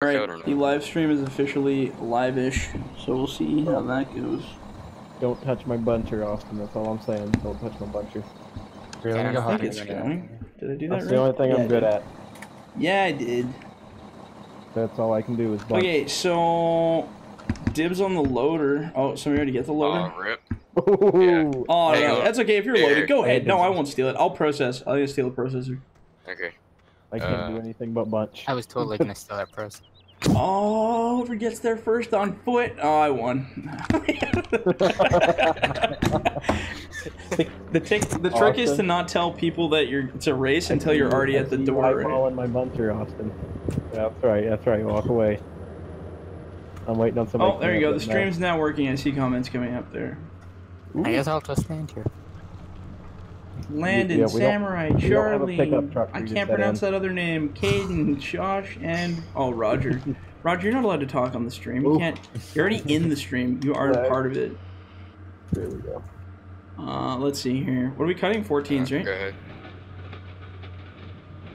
All right, the live stream is officially live-ish, so we'll see how that goes. Don't touch my buncher, Austin. That's all I'm saying. Don't touch my buncher. Really? Yeah, I think it's going. Did I do that right? That's the only thing I'm good at. Yeah, I did. That's all I can do is bunch. Okay, so dibs on the loader. Oh, somebody already get the loader? Oh, rip. Yeah. Oh, no, that's okay. If you're loaded, go ahead. No, I won't steal it. I'll process. I'm gonna steal the processor. Okay. I can't do anything but bunch. I was totally gonna steal that processor. Oh, whoever gets there first on foot. Oh, I won. the trick is to not tell people that it's a race until you're already at the door. I fall in my bunker, Austin. Yeah, that's right. That's right. Walk away. I'm waiting on somebody. Oh, there you go. The stream's now working. I see comments coming up there. Ooh. I guess I'll just land here. Landon, Samurai, Charlie, I can't pronounce that other name, Caden, Josh, and, oh, Roger. Roger, you're not allowed to talk on the stream. You can't, you're already in the stream. You aren't a part of it. There we go. Let's see here. What are we cutting? 14s, right? Go ahead.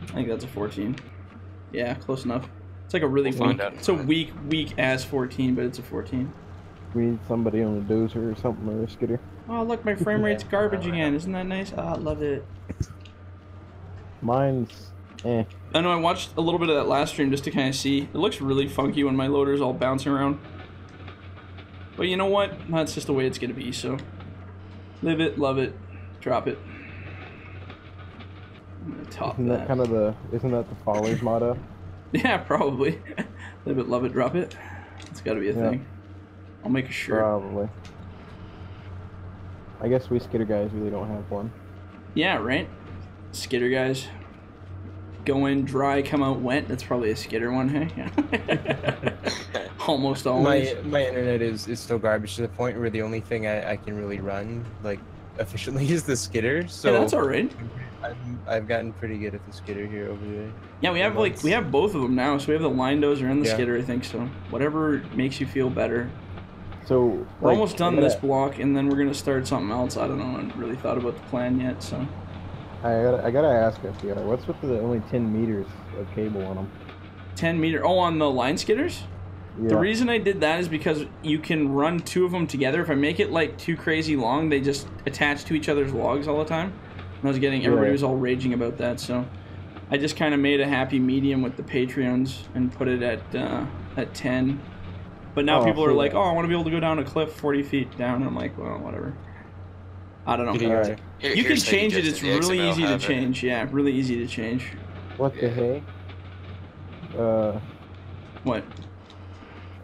I think that's a 14. Yeah, close enough. It's like a really weak, it's a weak-ass 14, but it's a 14. We need somebody on a dozer or something, or a skidder. Oh, look, my frame rate's garbage again. Isn't that nice? Oh, I love it. Mine's eh. I know, I watched a little bit of that last stream just to kind of see. It looks really funky when my loader's all bouncing around. But you know what? That's just the way it's going to be, so. Live it, love it, drop it. I'm going to top isn't that. Kind of the, isn't that the Fowler's motto? Yeah, probably. Live it, love it, drop it. It's got to be a thing. I'll make a shirt. Probably. I guess we skidder guys really don't have one. Yeah, right? Skidder guys. Go in dry, come out wet. That's probably a skidder one, hey? Almost always. My internet is still garbage to the point where the only thing I can really run, like, efficiently is the skidder. So yeah, that's all right. I've gotten pretty good at the skidder here over there. Yeah, we have like, we have both of them now. So we have the line dozer and the skidder, I think. So whatever makes you feel better. So we're like, almost done this block, and then we're gonna start something else. I don't know. I haven't really thought about the plan yet. So I gotta ask FDR, what's with the only 10 meters of cable on them? 10 meter? Oh, on the line skidders. Yeah. The reason I did that is because you can run two of them together. If I make it like too crazy long, they just attach to each other's logs all the time. And I was getting everybody was all raging about that, so I just kind of made a happy medium with the Patreons and put it at 10. But now people are like, oh, I want to be able to go down a cliff 40 feet down. And I'm like, well, whatever. I don't know. Right. You can change it. It's really easy to change. Yeah, really easy to change. What the heck? What?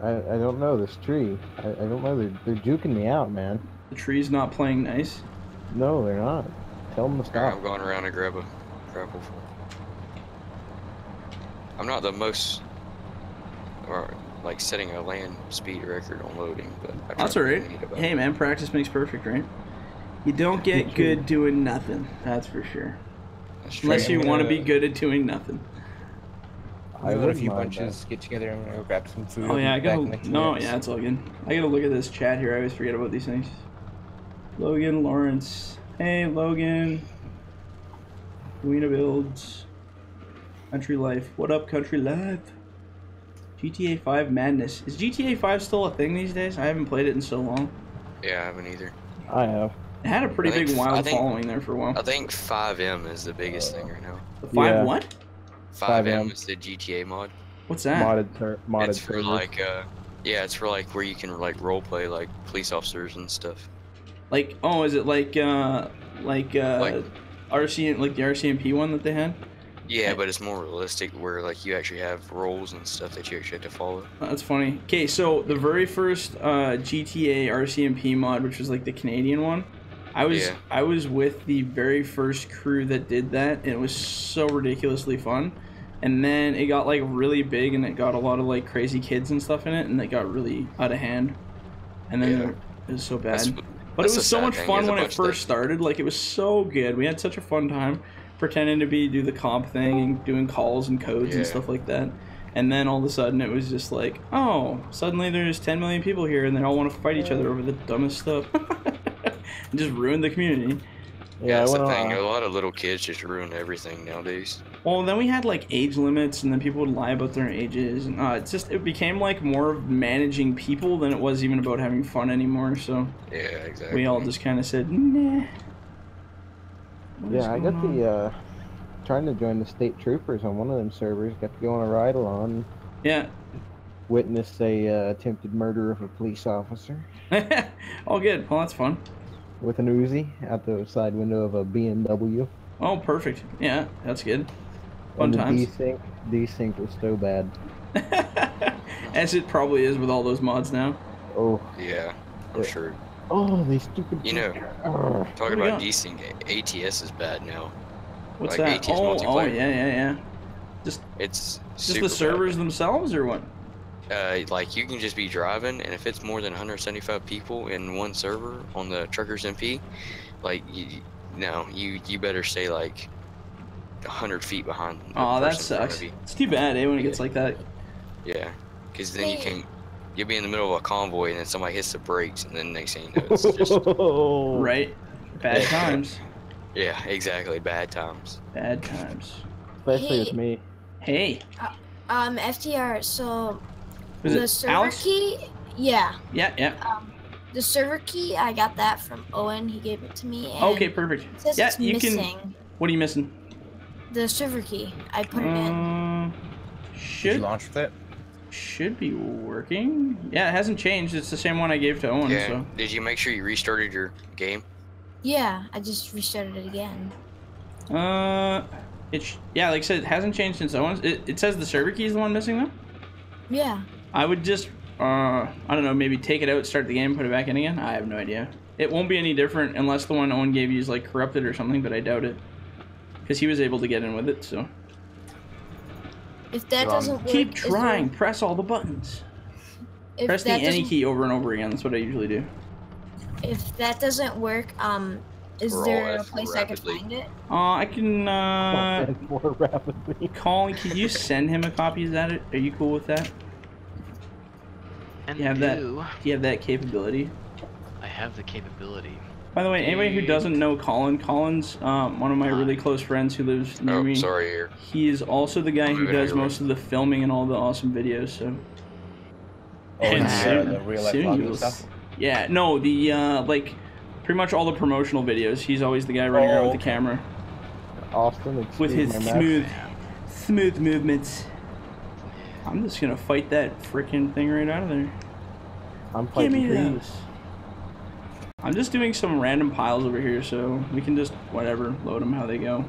I don't know this tree. I don't know. They're juking me out, man. The tree's not playing nice? No, they're not. Tell them to stop. Right, I'm going around and grab a grapple. I'm not the most... or, like, setting a land speed record on loading, but... That's alright. Hey, man, practice makes perfect, right? You don't get good doing nothing, that's for sure. That's unless you want to be good at doing nothing. I got a few bunches, get together, I'm gonna go grab some food. Oh yeah, I gotta, yeah, it's all good. I gotta look at this chat here, I always forget about these things. Logan Lawrence. Hey, Logan. Weena Builds. Country Life. What up, Country Life? GTA 5 madness. Is GTA 5 still a thing these days? I haven't played it in so long. Yeah, I haven't either. I have. It had a pretty big wild following there for a while. I think 5M is the biggest thing right now. The 5 what? 5M is the GTA mod. What's that? Modded it's for like, yeah, it's for like where you can like roleplay like police officers and stuff. Like, oh, is it like the RCMP one that they had? Yeah, but it's more realistic where like you actually have roles and stuff that you actually have to follow. That's funny. Okay, so the very first GTA RCMP mod, which was like the Canadian one, I was with the very first crew that did that, and it was so ridiculously fun. And then it got like really big, and it got a lot of like crazy kids and stuff in it, and it got really out of hand. And then it was so bad. But it was so much fun when it first started. Like, it was so good. We had such a fun time pretending to do the comp thing and doing calls and codes and stuff like that. And then all of a sudden it was just like, oh, suddenly there's 10 million people here and they all want to fight each other over the dumbest stuff. It just ruined the community. Yeah, that's the thing. A lot of little kids just ruin everything nowadays. Well, then we had like age limits, and then people would lie about their ages, and it's just it became like more of managing people than it was even about having fun anymore. So yeah, exactly. We all just kind of said, nah. Yeah, I got the trying to join the state troopers on one of them servers. Got to go on a ride along. Yeah. Witnessed a attempted murder of a police officer. All good. Well, that's fun. With an Uzi out the side window of a BMW. Oh, perfect. Yeah, that's good. Fun times. The desync was so bad. As it probably is with all those mods now. Oh. Yeah, I'm sure. Oh, they stupid... You know, talking about desync, ATS is bad now. What's like, that? ATS oh, yeah. Just the servers themselves or what? Like, you can just be driving, and if it's more than 175 people in one server on the Truckers MP, like, you better stay, like, 100 feet behind. Oh, that sucks. It's too bad, eh, when it gets like that. Yeah, because then you'll be in the middle of a convoy, and then somebody hits the brakes, and then next thing you know, it's just... Right? Bad times. Yeah, exactly, bad times. Bad times. Especially with me. Hey. FDR, so... Was the server key, yeah. The server key, I got that from Owen. He gave it to me. And okay, perfect. It says it's missing. What are you missing? The server key. I put it in. Should you launch with it? Should be working. Yeah, it hasn't changed. It's the same one I gave to Owen. Yeah. So. Did you make sure you restarted your game? Yeah, I just restarted it again. Yeah, like I said, it hasn't changed since Owen's. It says the server key is the one missing though. Yeah. I would just, I don't know, maybe take it out, start the game, put it back in again. I have no idea. It won't be any different unless the one Owen gave you is, like, corrupted or something, but I doubt it. Because he was able to get in with it, so. If that doesn't work... Keep trying. Press all the buttons. Press the any key over and over again. That's what I usually do. If that doesn't work, is there a place I can find it? I can, More rapidly. Colin, can you send him a copy of that? Are you cool with that? Do you have that capability? I have the capability. By the way, anybody who doesn't know Colin, Colin's one of my really close friends who lives near me. He is also the guy who does most of the filming and all the awesome videos, so... Oh, and the real life vlogging stuff? Yeah, no, the, like... Pretty much all the promotional videos. He's always the guy running around with the camera. Austin, with his smooth movements. I'm just gonna fight that freaking thing right out of there. I'm fighting these. I'm just doing some random piles over here, so we can just whatever load them how they go.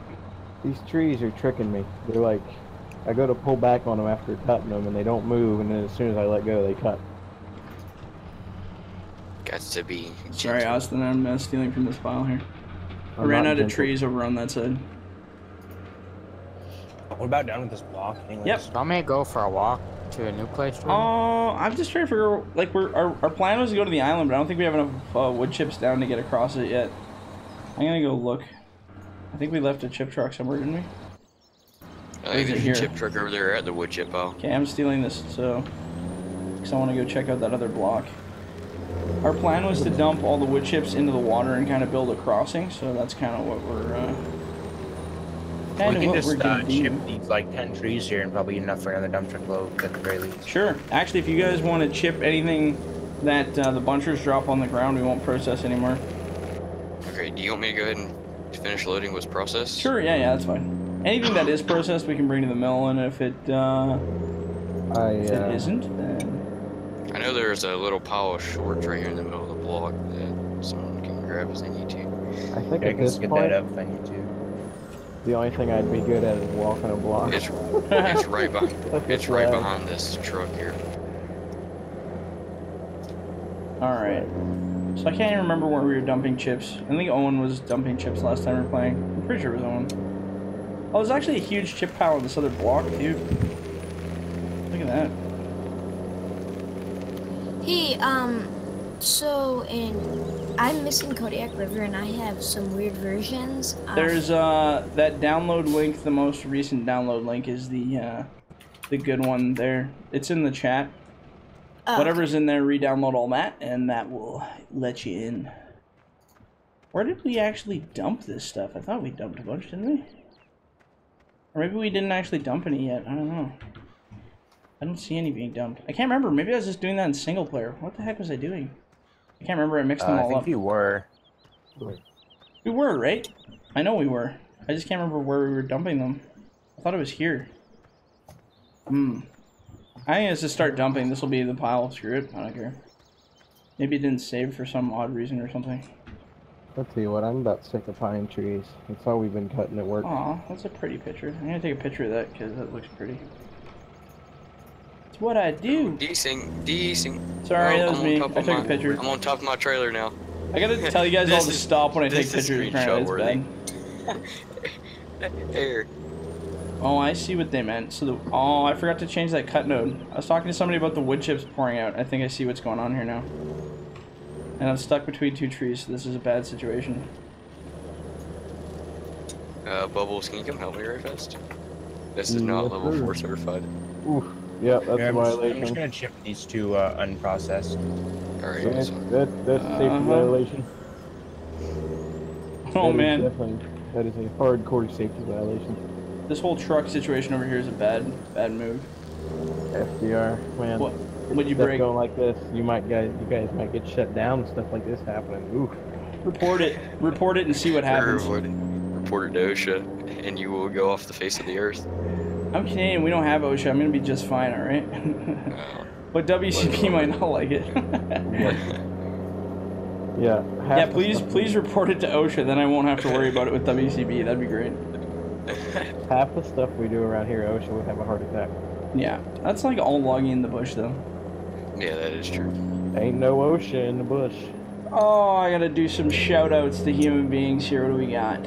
These trees are tricking me. They're like, I go to pull back on them after cutting them, and they don't move. And then as soon as I let go, they cut. Got to be gentle. Sorry, Austin, I'm stealing from this pile here. I ran out of trees over on that side. What about down with this block? Anyways? Yep. I may go for a walk to a new place. Oh, I'm just trying to figure. Like, our plan was to go to the island, but I don't think we have enough wood chips down to get across it yet. I'm gonna go look. I think we left a chip truck somewhere, didn't we? I think there's a chip truck over there at the wood chip pile. Okay, I'm stealing this, so because I want to go check out that other block. Our plan was to dump all the wood chips into the water and kind of build a crossing, so that's kind of what we're Ship needs like 10 trees here and probably enough for another dumpster load at the very least. Sure. Actually, if you guys want to chip anything that the bunchers drop on the ground, we won't process anymore. Okay, do you want me to go ahead and finish loading what's processed? Sure, yeah, that's fine. Anything that is processed we can bring to the mill, and if it, if it isn't, then... I know there's a little pile of shorts right here in the middle of the block that someone can grab as they need to. I think I can get that up if I need to. The only thing I'd be good at is walking a block. It's right behind. It's right behind this truck here. All right. So I can't even remember where we were dumping chips. I think Owen was dumping chips last time we were playing. I'm pretty sure it was Owen. Oh, there's actually a huge chip pile in this other block too. Look at that. Hey, so I'm missing Kodiak River, and I have some weird versions. There's that download link. The most recent download link is the good one there. It's in the chat. Whatever's in there, re-download all that, and that will let you in. Where did we actually dump this stuff? I thought we dumped a bunch, didn't we? Or maybe we didn't actually dump any yet. I don't know. I don't see any being dumped. I can't remember. Maybe I was just doing that in single player. What the heck was I doing? I can't remember. I mixed them all up. I think we were. We were, right? I know we were. I just can't remember where we were dumping them. I thought it was here. I think it's just start dumping. This will be the pile. Screw it. I don't care. Maybe it didn't save for some odd reason or something. Let's see what I'm about sick of pine trees. That's all we've been cutting at work. Aw, that's a pretty picture. I'm gonna take a picture of that because that looks pretty. It's what I do. Desync. Sorry, that was me. I took a picture. I'm on top of my trailer now. I gotta tell you guys all to stop when I take pictures. Apparently it's bad. Here. Oh, I see what they meant. So, oh, I forgot to change that cut node. I was talking to somebody about the wood chips pouring out. I think I see what's going on here now. And I'm stuck between two trees, so this is a bad situation. Bubbles, can you come help me right fast? This is not level 4 certified. Oof. Yeah, that's a violation. I'm just gonna chip these two unprocessed. Alright, yeah, that's safety violation. Oh, man. That is a hardcore safety violation. This whole truck situation over here is a bad move. FDR, man. What? Would you break? Going like this, you guys might get shut down. Stuff like this happening. Ooh. Report it, and see what happens. Report it to OSHA, and you will go off the face of the earth. I'm Canadian. We don't have OSHA. I'm gonna be just fine, all right? But WCB might not like it. Yeah. Yeah. Please report it to OSHA. Then I won't have to worry about it with WCB. That'd be great. Half the stuff we do around here, OSHA would have a heart attack. Yeah, that's like all logging in the bush, though. Yeah, that is true. Ain't no OSHA in the bush. Oh, I gotta do some shout-outs to human beings here. What do we got?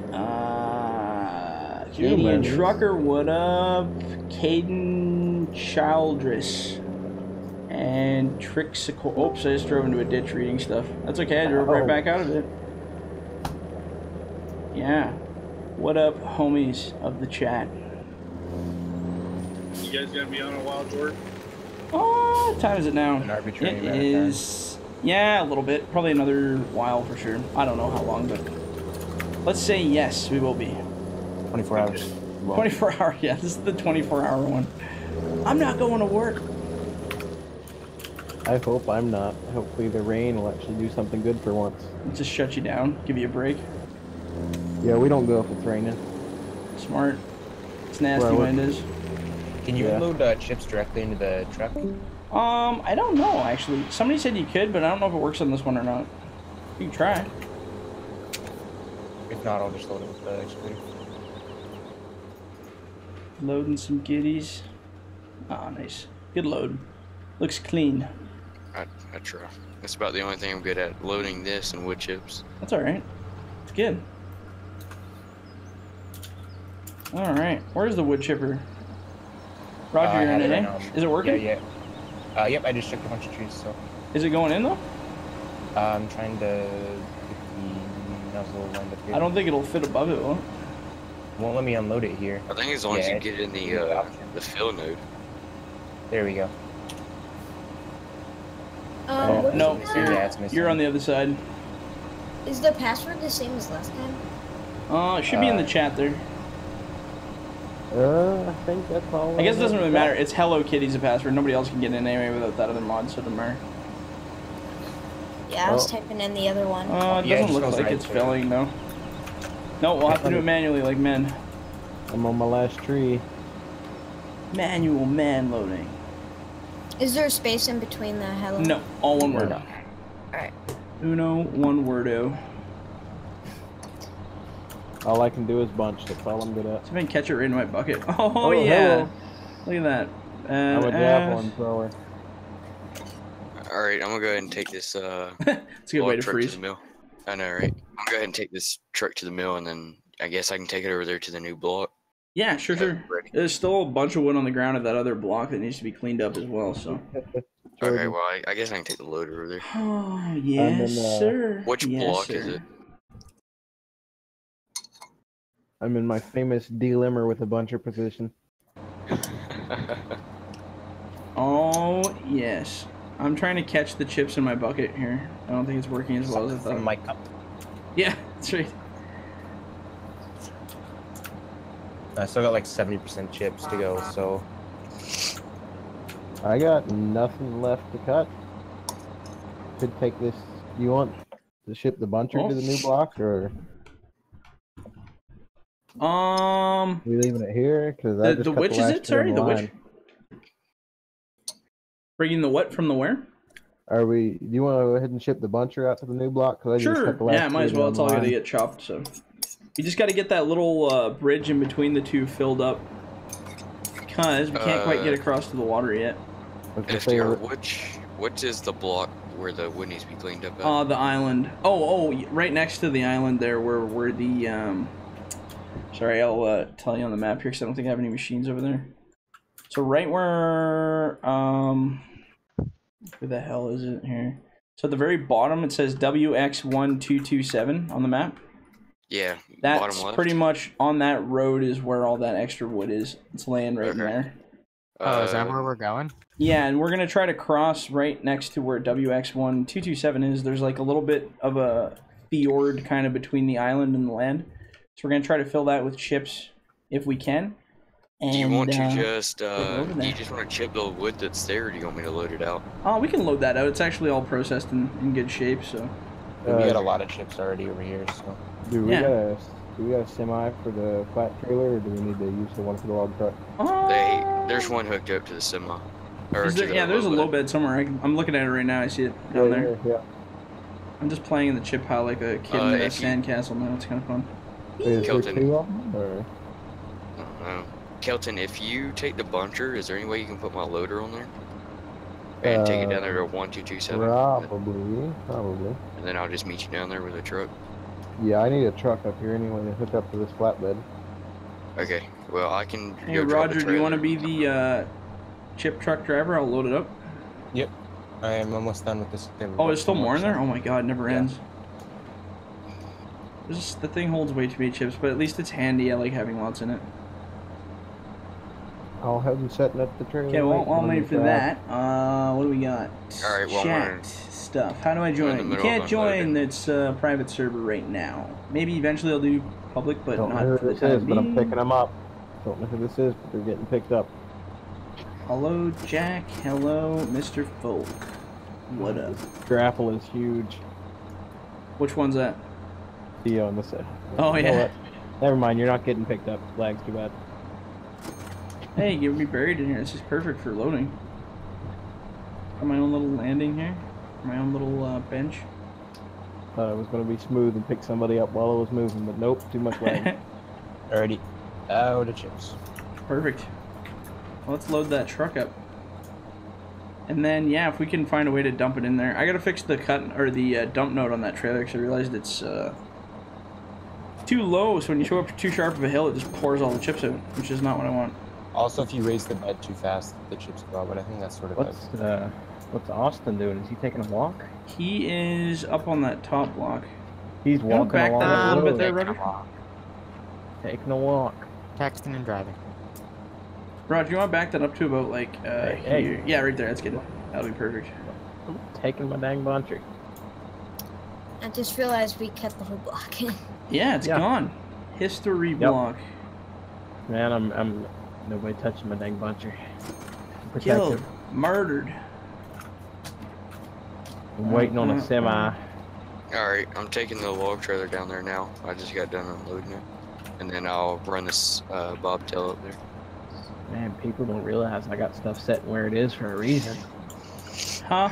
Canadian Trucker, what up? Caden Childress. And Trixical. Oops, I just drove into a ditch reading stuff. That's okay, I drove right back out of it. Yeah. What up, homies of the chat? You guys gonna be on a while, Jordan? Oh, what time is it now? An arbitrary amount of time. It is, yeah, a little bit. Probably another while for sure. I don't know how long, but let's say yes, we will be. 24 hours. 24 hour, yeah. This is the 24-hour one. I'm not going to work. I hope I'm not. Hopefully the rain will actually do something good for once. Just shut you down, give you a break. Yeah, we don't go if it's raining. Smart. It's nasty when it is. Can you load chips directly into the truck? I don't know, actually. Somebody said you could, but I don't know if it works on this one or not. You can try. If not, I'll just load it with the excavator. Loading some giddies. Ah, nice. Good load. Looks clean. I try. That's about the only thing I'm good at, loading this and wood chips. That's alright. It's good. All right, where's the wood chipper? Roger, you're in it, eh? Is it working? Yeah, yeah. Yep, I just took a bunch of trees, so. Is it going in, though? I'm trying to get the nozzle lined up here. I don't think it'll fit above it, will it? Won't let me unload it here. I think as long as you get in the fill node. There we go. Oh, no, you're on the other side. Is the password the same as last time? It should be in the chat there. I think that's all. I guess it doesn't really matter. It's Hello Kitty's a password. Nobody else can get in anyway without that other mod, so it doesn't matter. Yeah, I was typing in the other one. Oh, it doesn't look like it's filling, though. No, we'll have to do it manually, like men. I'm on my last tree. Manual man loading. Is there a space in between the hello? No, all one word. Alright. Uno, one wordo. All I can do is bunch, that's all I'm good at. So I can catch it right in my bucket. Oh yeah! Hello. Look at that. I'm a javelin thrower. Alright, I'm gonna go ahead and take this it's a good way to freeze. To the mill. I know, right? I'm gonna go ahead and take this truck to the mill and then I guess I can take it over there to the new block. Yeah, sure. There's still a bunch of wood on the ground of that other block that needs to be cleaned up as well, so. Okay, well, I guess I can take the loader over there. Oh, yes, then, sir. Which block is it? I'm in my famous D-limmer with a buncher position. Oh, yes. I'm trying to catch the chips in my bucket here. I don't think it's working as well as I thought. My cup. Yeah, That's right. I still got like 70% chips to go, so. I got nothing left to cut. Could take this. Do you want to ship the buncher to the new block, or? We leaving it here? Cause the which is it? Sorry, the which. Bringing the what from the where? Are we? Do you want to go ahead and ship the buncher out to the new block? Cause I sure. Just yeah, might as well. It's all got to get chopped. So you just got to get that little bridge in between the two filled up, because we can't quite get across to the water yet. FDR, which is the block where the wood needs to be cleaned up? Oh, the island. Oh, right next to the island there, where the Sorry, I'll tell you on the map here, because I don't think I have any machines over there. So right where the hell is it here? So at the very bottom, it says WX1227 on the map. Yeah, that's pretty much on that road is where all that extra wood is. It's laying right in there. Is that where we're going? Yeah, and we're going to try to cross right next to where WX1227 is. There's like a little bit of a fjord kind of between the island and the land. So we're going to try to fill that with chips if we can. And, do you want to just, do you just want to chip the wood that's there, or do you want me to load it out? Oh, we can load that out. It's actually all processed in good shape, so. We got a lot of chips already over here, so. Do we got a semi for the flat trailer, or do we need to use the one for the log truck? There's one hooked up to the semi. Or there's a low bed somewhere. I'm looking at it right now. I see it down there. Yeah. I'm just playing in the chip pile like a kid in a sandcastle now. It's kind of fun. Wait, Kelton. Kelton, if you take the buncher, is there any way you can put my loader on there? And take it down there to 1227? Probably. And then I'll just meet you down there with a truck. Yeah, I need a truck up here anyway to hook up to this flatbed. Okay, well, I can... Hey, Roger, do you want to be the chip truck driver? I'll load it up. Yep. I am almost done with this. Oh, there's still more in there? Oh my god, it never ends. Just, the thing holds way too many chips, but at least it's handy. I like having lots in it. I'll have them setting up the trailer. Okay, well, I'll wait for that. What do we got? All right, well, chat stuff. How do I join? You can't join. It's a private server right now. Maybe eventually I'll do public, but not for the time being. But I'm picking them up. Don't know who this is, but they're getting picked up. Hello, Jack. Hello, Mr. Folk. What up? This grapple is huge. Which one's that? On this side. Oh yeah. Never mind, you're not getting picked up. Lag's too bad. Hey, you'll be buried in here. This is perfect for loading. Got my own little landing here. My own little bench. Thought it was going to be smooth and pick somebody up while I was moving, but nope, too much lag. Alrighty. Out of chips. Perfect. Well, let's load that truck up. And then, yeah, if we can find a way to dump it in there. I gotta fix the dump note on that trailer, because I realized it's too low, so when you show up too sharp of a hill, it just pours all the chips out, which is not what I want. Also, if you raise the bed too fast, the chips go out, but I think that's sort of what's Austin doing? Is he taking a walk? He is up on that top block. He's walking back along that a little bit there, Roger. Taking a walk. Texting and driving. Roger, you want to back that up to about like here? Yeah, right there. That's good. That'll be perfect. I'm taking my dang buncher. I just realized we cut the whole block in. Yeah, it's gone. History block. Man, I'm nobody touching my dang buncher. Killed, murdered. I'm waiting on a semi. All right, I'm taking the log trailer down there now. I just got done unloading it, and then I'll run this bobtail up there. Man, people don't realize I got stuff set where it is for a reason. Huh?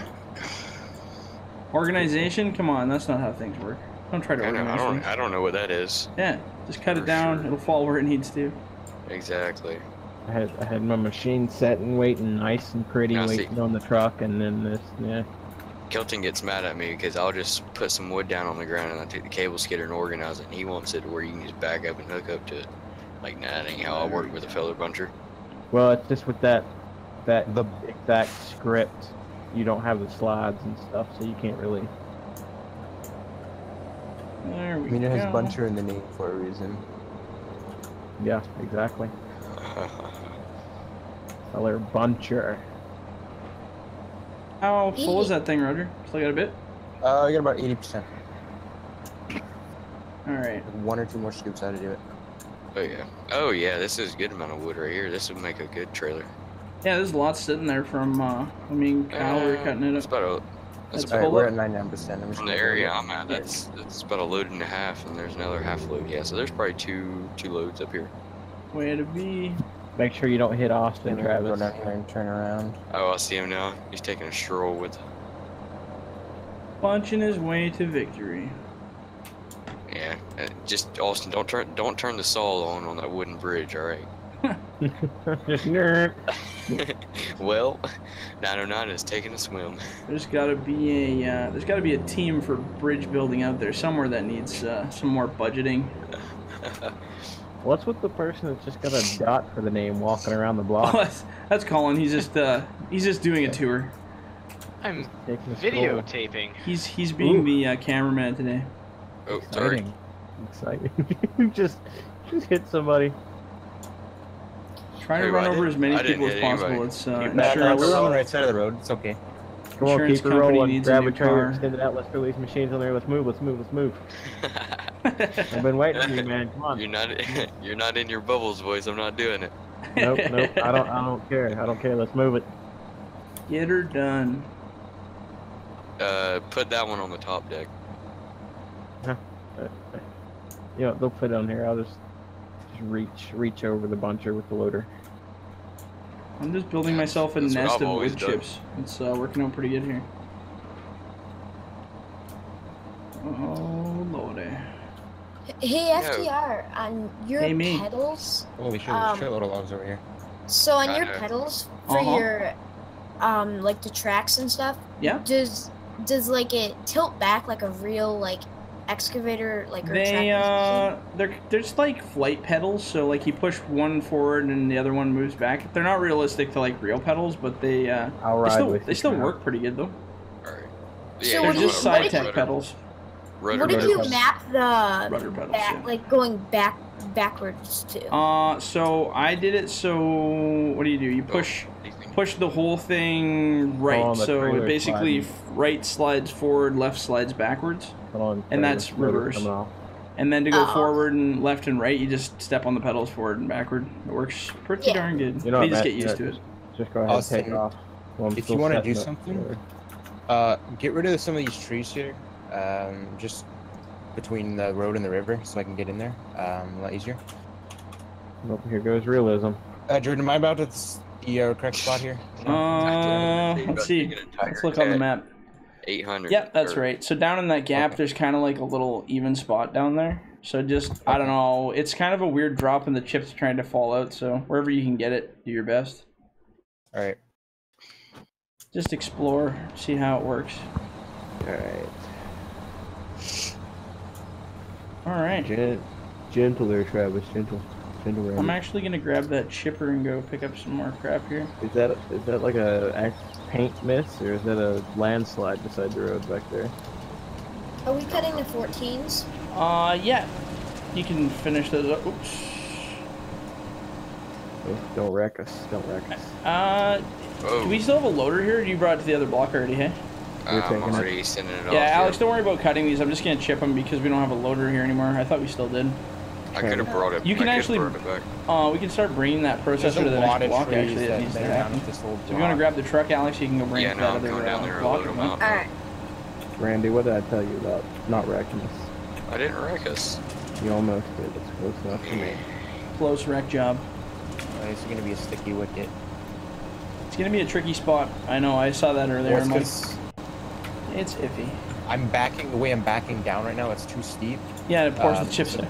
Organization? Come on, that's not how things work. Don't try to organize things. I don't know what that is. Yeah, just cut it down. Sure. It'll fall where it needs to. Exactly. I had my machine set and waiting, nice and pretty, waiting on the truck, and then this. Yeah. Kelton gets mad at me because I'll just put some wood down on the ground and I take the cable skidder and organize it, and he wants it where you can just back up and hook up to it. Like, nah, that ain't how I work with a fellow buncher. Well, it's just with the exact script, you don't have the slides and stuff, so you can't really. There we go. It has buncher in the name for a reason. Yeah, exactly. Color buncher. How full is that thing, Roger? Still got a bit? I got about 80%. All right. One or two more scoops how to do it. Oh yeah. Oh yeah. This is a good amount of wood right here. This would make a good trailer. Yeah, there's lots sitting there from. I mean, Kyle, we were cutting it up. That's about all right, we're at 99%. From the area I'm at, that's about a load and a half, and there's another half load. Yeah, so there's probably two loads up here. Way to be. Make sure you don't hit Austin, Travis. Go down there and turn around. Oh, I see him now. He's taking a stroll with. Punching his way to victory. Yeah, just Austin, don't turn the saw on that wooden bridge, all right? Just nerd. Well, 909 is taking a swim. There's got to be a team for bridge building out there somewhere that needs some more budgeting. What's with the person that's just got a dot for the name walking around the block? Oh, that's Colin. He's just doing a tour. I'm videotaping. He's being the cameraman today. Oh, exciting! Sorry. Exciting. just hit somebody. Trying to run over as many people as possible. It's insurance. We're on the right side of the road. It's okay. Come on, keep it rolling. Grab a trailer, extend it out. Let's throw these machines on there. Let's move. Let's move. Let's move. I've been waiting for you, man. Come on. You're not in your bubbles, boys. I'm not doing it. Nope. I don't care. I don't care. Let's move it. Get her done. Put that one on the top deck. You know, they'll put it on here. I'll just reach over the buncher with the loader. I'm just building myself a nest of wood chips. It's working out pretty good here. Oh lordy. Hey FDR, on your pedals. Oh, we should have load of logs over here. So on your pedals for your like the tracks and stuff. Yeah. Does like it tilt back like a real like excavator, like they're just like flight pedals, so like you push one forward and the other one moves back. They're not realistic to like real pedals, but they still work pretty good though. All right. Yeah, so they're just side tech pedals. What did you map the rudder pedals, like going backwards to? So I did it. So what do? You push the whole thing right, so it basically right slides forward, left slides backwards. And that's reverse. And then to go forward and left and right, you just step on the pedals forward and backward. It works pretty darn good. You know, just get used to it. Just go ahead and take it off. If you want to do something, get rid of some of these trees here, just between the road and the river, so I can get in there a lot easier. Nope, here goes realism. Jordan, am I about to the correct spot here? Let's see. Let's look on the map. 800. Yep, that's right. So down in that gap, there's kind of like a little even spot down there. So just, I don't know, it's kind of a weird drop and the chips trying to fall out. So wherever you can get it, do your best. All right. Just explore, see how it works. All right. All right. Gentle there, Travis. Gentle. Right. I'm actually gonna grab that chipper and go pick up some more crap here. Is that like a paint mist, or is that a landslide beside the road back there? Are we cutting the 14s? Yeah. You can finish those up. Oops. Don't wreck us. Do we still have a loader here? Or you brought it to the other block already, hey? I'm already sending it off. Yeah, Alex, don't worry about cutting these. I'm just gonna chip them because we don't have a loader here anymore. I thought we still did. I could have brought it. You can actually. We can start bringing that processor to the next block. Actually, that needs to happen. If you want to grab the truck, Alex, you can go bring it to the other block. All right. Randy, what did I tell you about not wrecking us? I didn't wreck us. You almost did. It's close enough to me. Close wreck job. It's gonna be a sticky wicket. It's gonna be a tricky spot. I know. I saw that earlier. It's iffy. I'm backing the way I'm backing down right now. It's too steep. Yeah, it pours the chips in.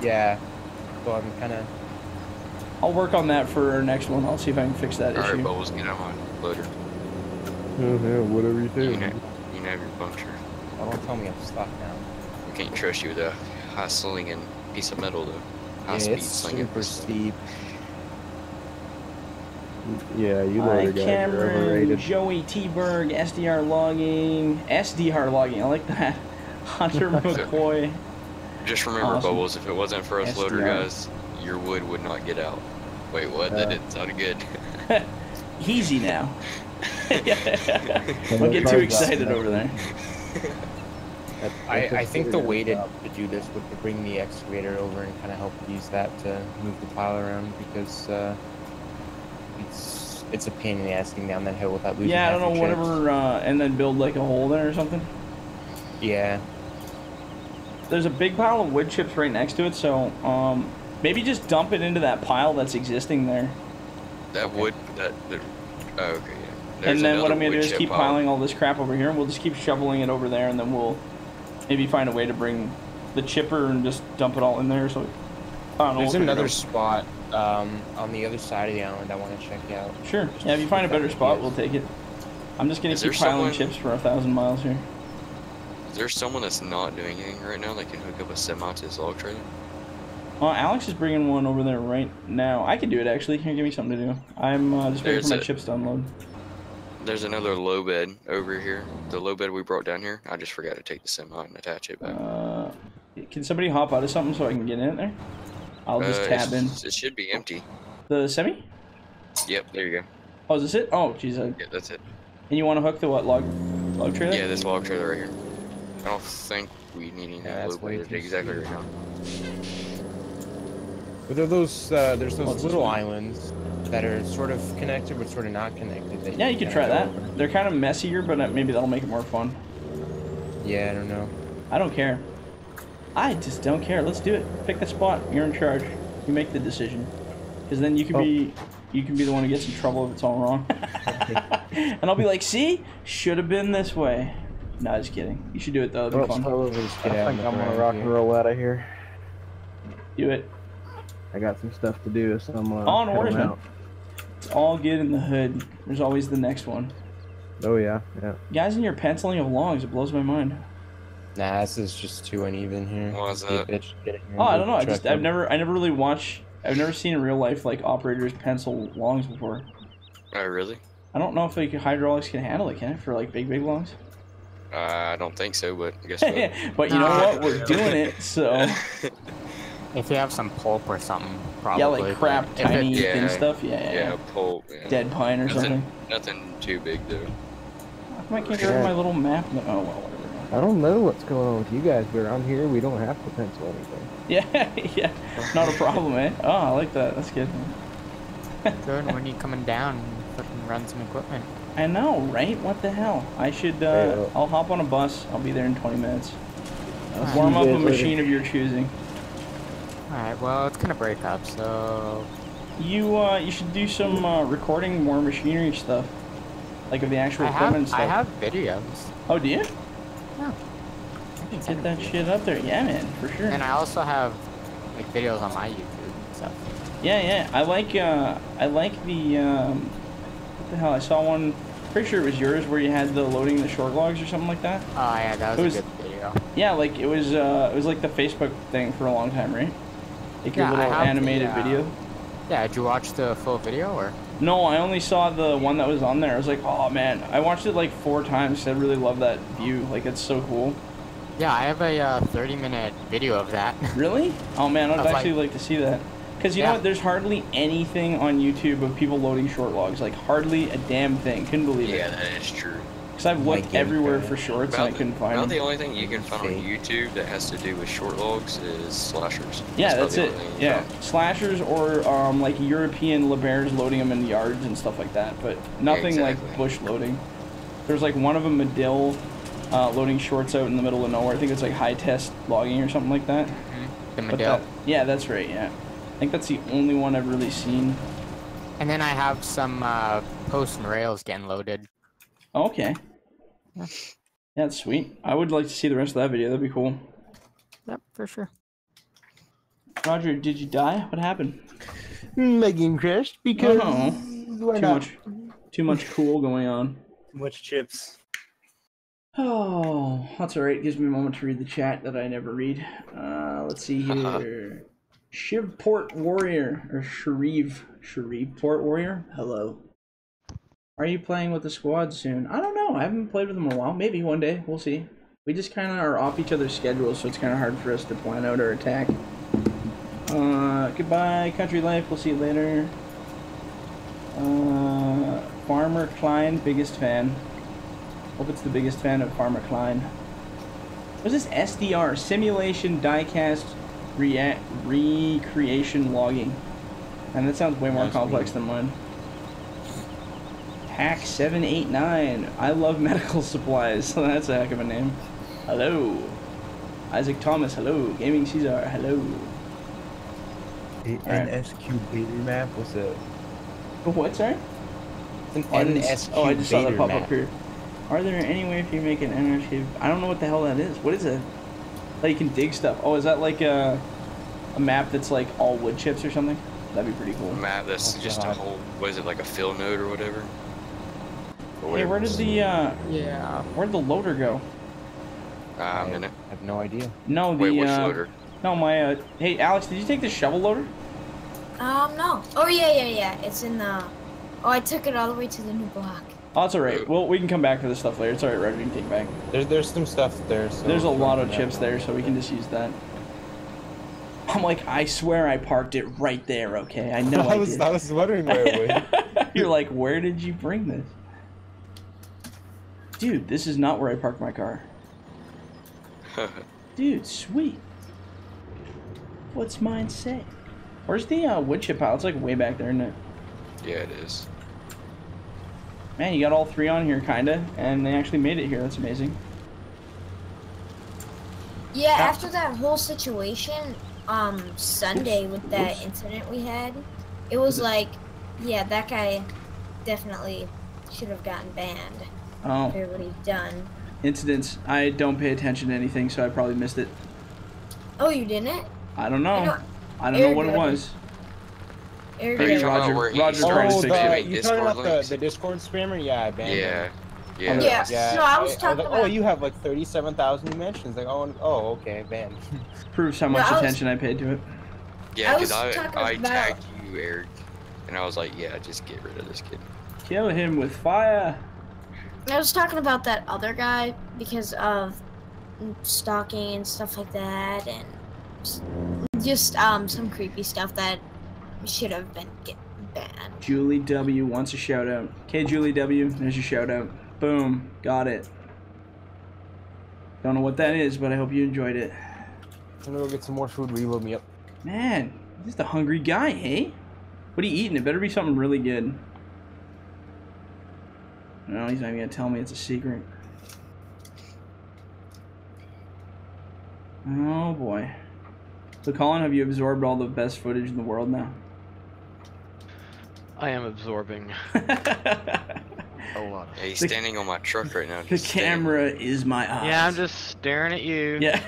Yeah, so I'm kind of. I'll work on that for our next one. I'll see if I can fix that issue. All right, Bubbles, get on loader. Whatever you do. You can have your puncture. Oh, don't tell me I'm stuck now. We can't trust you with a high slinging piece of metal, though. High speed it's slinging. Super steep. Yeah, you loader guys are overrated. Joey T Berg, SDR logging. I like that. Hunter McCoy. Just remember, awesome. Bubbles, if it wasn't for us loader guys, your wood would not get out. Wait, what? That didn't sound good. Easy now. Don't get too excited over there. I think the way to do this would be bring the excavator over and kind of help use that to move the pile around, because it's a pain in the ass getting down that hill without losing. Yeah, I don't know, whatever, and then build like a hole there or something. Yeah. There's a big pile of wood chips right next to it, so maybe just dump it into that pile that's existing there. That wood, that oh, okay, yeah. There's, and then what I'm gonna do is keep piling all this crap over here, and we'll just keep shoveling it over there, and then we'll maybe find a way to bring the chipper and just dump it all in there. So I don't know. There's another spot on the other side of the island I want to check out. Sure. Yeah, if you find a better spot, we'll take it. I'm just gonna keep piling chips for 1,000 miles here. Is there someone that's not doing anything right now that can hook up a semi to this log trailer? Well, Alex is bringing one over there right now. I can do it actually. Here, give me something to do. I'm just waiting for my chips to unload. There's another low bed over here. The low bed we brought down here. I just forgot to take the semi and attach it back. Can somebody hop out of something so I can get in there? I'll just tab in. It should be empty. The semi? Yep, there you go. Oh, is this it? Oh, jeez. Yeah, that's it. And you want to hook the what, log trailer? Yeah, this log trailer right here. I don't think we need any low bed exactly right now. But there are those, there's those little islands that are sort of connected but sort of not connected. Yeah, you can try that. Over. They're kind of messier, but maybe that'll make it more fun. Yeah, I don't know. I don't care. I just don't care. Let's do it. Pick the spot. You're in charge. You make the decision. Because then you can be the one who gets in trouble if it's all wrong. And I'll be like, see? Should have been this way. No, just kidding. You should do it though. It'll be fun. I think I'm gonna rock and roll out of here. Do it. I got some stuff to do, so I'm gonna head out. It's all good in the hood. There's always the next one. Oh yeah, yeah. Guys in your penciling of logs, it blows my mind. Nah, this is just too uneven here. What was that? Oh, I don't know. I never really watch. I've never seen in real life like operators pencil logs before. Oh really? I don't know if like hydraulics can handle it, can it? For like big logs. I don't think so, but I guess. What? But you know what? We're doing it, so. If you have some pulp or something, probably. Yeah, like crap, tiny thin stuff. Yeah, pulp. Yeah. Dead pine or something. Nothing too big, though. How come I can't get my little map? Oh, well, whatever. I don't know what's going on with you guys, but around here we don't have to pencil anything. Yeah, yeah. Not a problem, eh? Oh, I like that. That's good. Jordan, when are you coming down and fucking run some equipment? I know, right? What the hell? I should, I'll hop on a bus. I'll be there in 20 minutes. Warm up a machine of your choosing. Alright, well, it's gonna break up, so... You should do some, recording more machinery stuff. Like, of the actual equipment and stuff. I have videos. Oh, do you? Yeah. I can get that shit up there. Yeah, man, for sure. And I also have, like, videos on my YouTube and stuff. Yeah, yeah. I like the, what the hell? I saw one, pretty sure it was yours, where you had the loading the short logs or something like that. Oh, yeah, that was a good video. Yeah, like, it was like the Facebook thing for a long time, right? Like your little animated video. Yeah, did you watch the full video or? No, I only saw the one that was on there. I was like, oh man, I watched it like 4 times. I really love that view. Like, it's so cool. Yeah, I have a 30-minute video of that. Really? Oh man, I'd actually like to see that. Because you know what? There's hardly anything on YouTube of people loading short logs. Like, hardly a damn thing. Couldn't believe it. Yeah, that is true. Because I've looked everywhere for shorts and I couldn't find them. About the only thing you can find on YouTube that has to do with short logs is slashers. Yeah, that's it. Yeah, slashers or like European LeBares loading them in yards and stuff like that. But nothing like bush loading. There's like one of them, Medill, loading shorts out in the middle of nowhere. I think it's like high test logging or something like that. Mm-hmm. The Medill. Yeah, that's right. Yeah, I think that's the only one I've really seen. And then I have some posts and rails getting loaded. Okay. Yeah, that's sweet. I would like to see the rest of that video. That'd be cool. Yep, for sure. Roger, did you die? What happened? Megan crashed because too much cool going on. Too much chips. Oh, that's all right. It gives me a moment to read the chat that I never read. Let's see here. Shivport Warrior or Shreveport Warrior. Hello. Are you playing with the squad soon? I don't know. I haven't played with them in a while. Maybe one day. We'll see. We just kind of are off each other's schedules, so it's kind of hard for us to plan out our attack. Goodbye, Country Life. We'll see you later. Farmer Klein, biggest fan. Hope it's the biggest fan of Farmer Klein. What is this SDR? Simulation Diecast Recreation Logging. And that sounds way more complex than mine. Hack 789. I love medical supplies. So that's a heck of a name. Hello. Isaac Thomas, hello. Gaming Caesar, hello. The NSQ Bader map, what's that? What, sorry? An NSQ. Oh, I just saw that pop up here. Are there any way if you make an NSQ? I don't know what the hell that is. What is it? Like you can dig stuff. Oh, is that like a map that's like all wood chips or something? That'd be pretty cool. A map that's just a whole, what is it, like a fill node or whatever? Hey, where did the where'd the loader go? I'm in it. I have no idea. No, the which loader? No, my hey Alex, did you take the shovel loader? No. Oh yeah. It's in the. Oh, I took it all the way to the new block. Oh, it's alright. Well, we can come back to this stuff later. It's alright, Roger, you can take back. There's some stuff there. So there's a lot of chips there, so we can just use that. I'm like, I swear I parked it right there. Okay, I know. I was wondering where it was. You're like, where did you bring this? Dude, this is not where I parked my car. Dude, sweet. What's mine say? Where's the wood chip pile? It's like way back there, isn't it? Yeah, it is. Man, you got all three on here, kinda, and they actually made it here. That's amazing. Yeah, after that whole situation, Sunday with that incident we had, it was like, yeah, that guy definitely should have gotten banned. Oh. After what he'd done. Incidents. I don't pay attention to anything, so I probably missed it. Oh, you didn't? I don't know. I don't know what it was. Roger, oh, you talking about the Discord spammer? Yeah, I banned him. Yeah. No, I was talking about... Oh, you have like 37,000 mentions. Like, oh, okay, banned. Proves how much attention I paid to it. Yeah, because I tagged you, Eric, and I was like, yeah, just get rid of this kid. Kill him with fire. I was talking about that other guy because of stalking and stuff like that, and just some creepy stuff that should have been banned. Julie W wants a shout out. Okay, Julie W, there's your shout out. Boom, got it. Don't know what that is, but I hope you enjoyed it. I'm gonna go get some more food. Reload me up. Man, this is the hungry guy, hey? What are you eating? It better be something really good. No, he's not even gonna tell me. It's a secret. Oh boy. So Colin, have you absorbed all the best footage in the world now? I am absorbing a lot. Yeah, he's standing on my truck right now. The camera is my eyes. Yeah, I'm just staring at you. Yeah.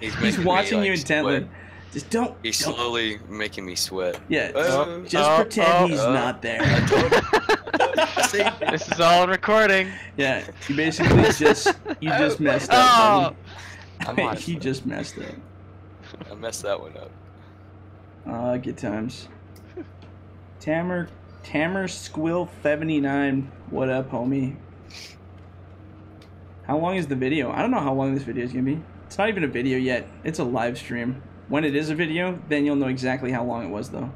He's watching you intently. Sweat. Just don't. He's slowly making me sweat. Yeah. Just pretend he's not there. See, this is all recording. Yeah. You basically just messed up. Oh. He just messed up. I messed that one up. Good times. Tamer Squill 79. What up, homie? How long is the video? I don't know how long this video is gonna be. It's not even a video yet. It's a live stream. When it is a video, then you'll know exactly how long it was, though.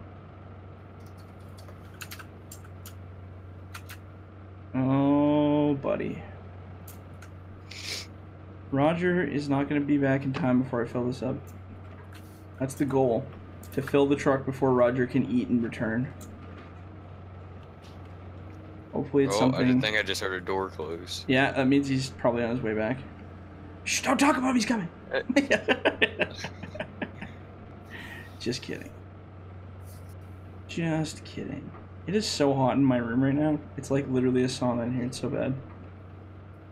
Oh, buddy. Roger is not gonna be back in time before I fill this up. That's the goal, to fill the truck before Roger can eat and return. Hopefully it's something. I think I just heard a door close. Yeah, that means he's probably on his way back. Shh, don't talk about him, he's coming. Just kidding. Just kidding. It is so hot in my room right now. It's like literally a sauna in here, it's so bad.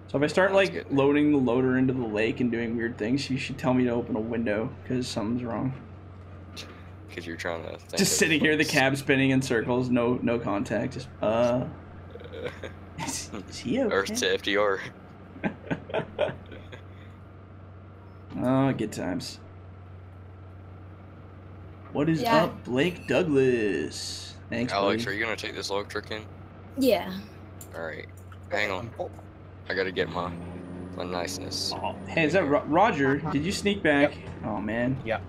So if I start like loading the loader into the lake and doing weird things, you should tell me to open a window because something's wrong. Because you're trying to think just sitting here, the cab spinning in circles, no contact. Just is he okay? Earth to FDR. Oh, good times. What is up, Blake Douglas? Thanks, Alex. Buddy. Are you gonna take this log truck in? Yeah. All right, hang on. I gotta get my niceness. Oh, hey, is that Roger? Did you sneak back? Yep. Oh man. Yep.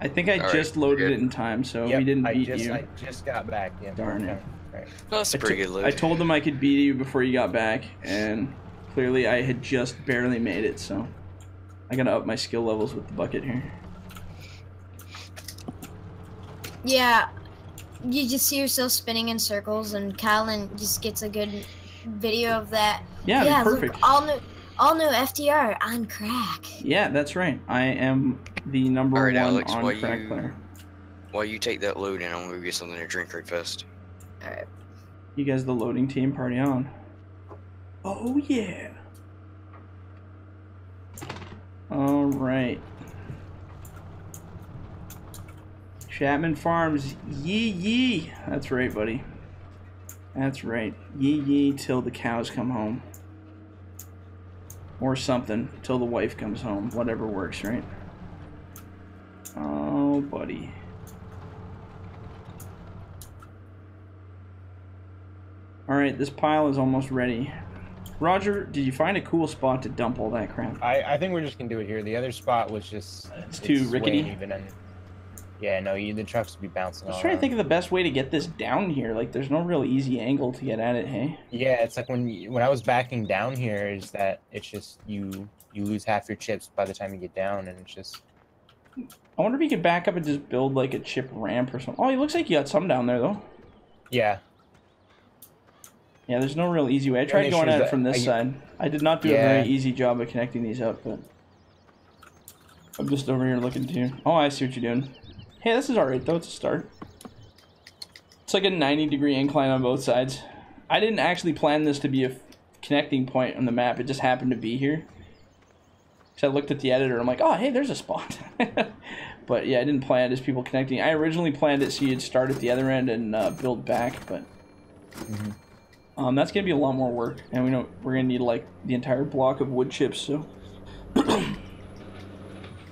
I think I just loaded it in time, so we didn't beat you. I just got back. Yeah. Darn it. Right. That's a pretty good load. I told them I could beat you before you got back, and clearly I had just barely made it. So I gotta up my skill levels with the bucket here. Yeah, you just see yourself spinning in circles, and Colin just gets a good video of that. Yeah, yeah, perfect. Look, all new FDR on crack. Yeah, that's right. I am the number one Alex, on crack player. While you take that load, and I'm gonna get something to drink right fast. All right. You guys, the loading team, party on. Oh yeah. All right. Chapman Farms, yee yee. That's right, buddy. That's right. Yee yee till the cows come home. Or something, till the wife comes home. Whatever works, right? Oh, buddy. Alright, this pile is almost ready. Roger, did you find a cool spot to dump all that crap? I think we're just gonna do it here. The other spot was just... It's too rickety. Yeah, no, the trucks would be bouncing off. I was trying to think of the best way to get this down here. Like, there's no real easy angle to get at it, hey? Yeah, it's like when I was backing down here, is that it's just you lose half your chips by the time you get down, and it's just... I wonder if you could back up and just build, like, a chip ramp or something. Oh, it looks like you got some down there, though. Yeah. Yeah, there's no real easy way. I tried going at it from this side. I did not do a very easy job of connecting these up, but... I'm just over here looking to... Oh, I see what you're doing. Hey, this is alright though, it's a start. It's like a 90-degree incline on both sides. I didn't actually plan this to be a connecting point on the map, it just happened to be here. Because I looked at the editor, I'm like, oh hey, there's a spot. But yeah, I didn't plan it as people connecting. I originally planned it so you'd start at the other end and build back, but... that's gonna be a lot more work, and we know we're gonna need like the entire block of wood chips, so...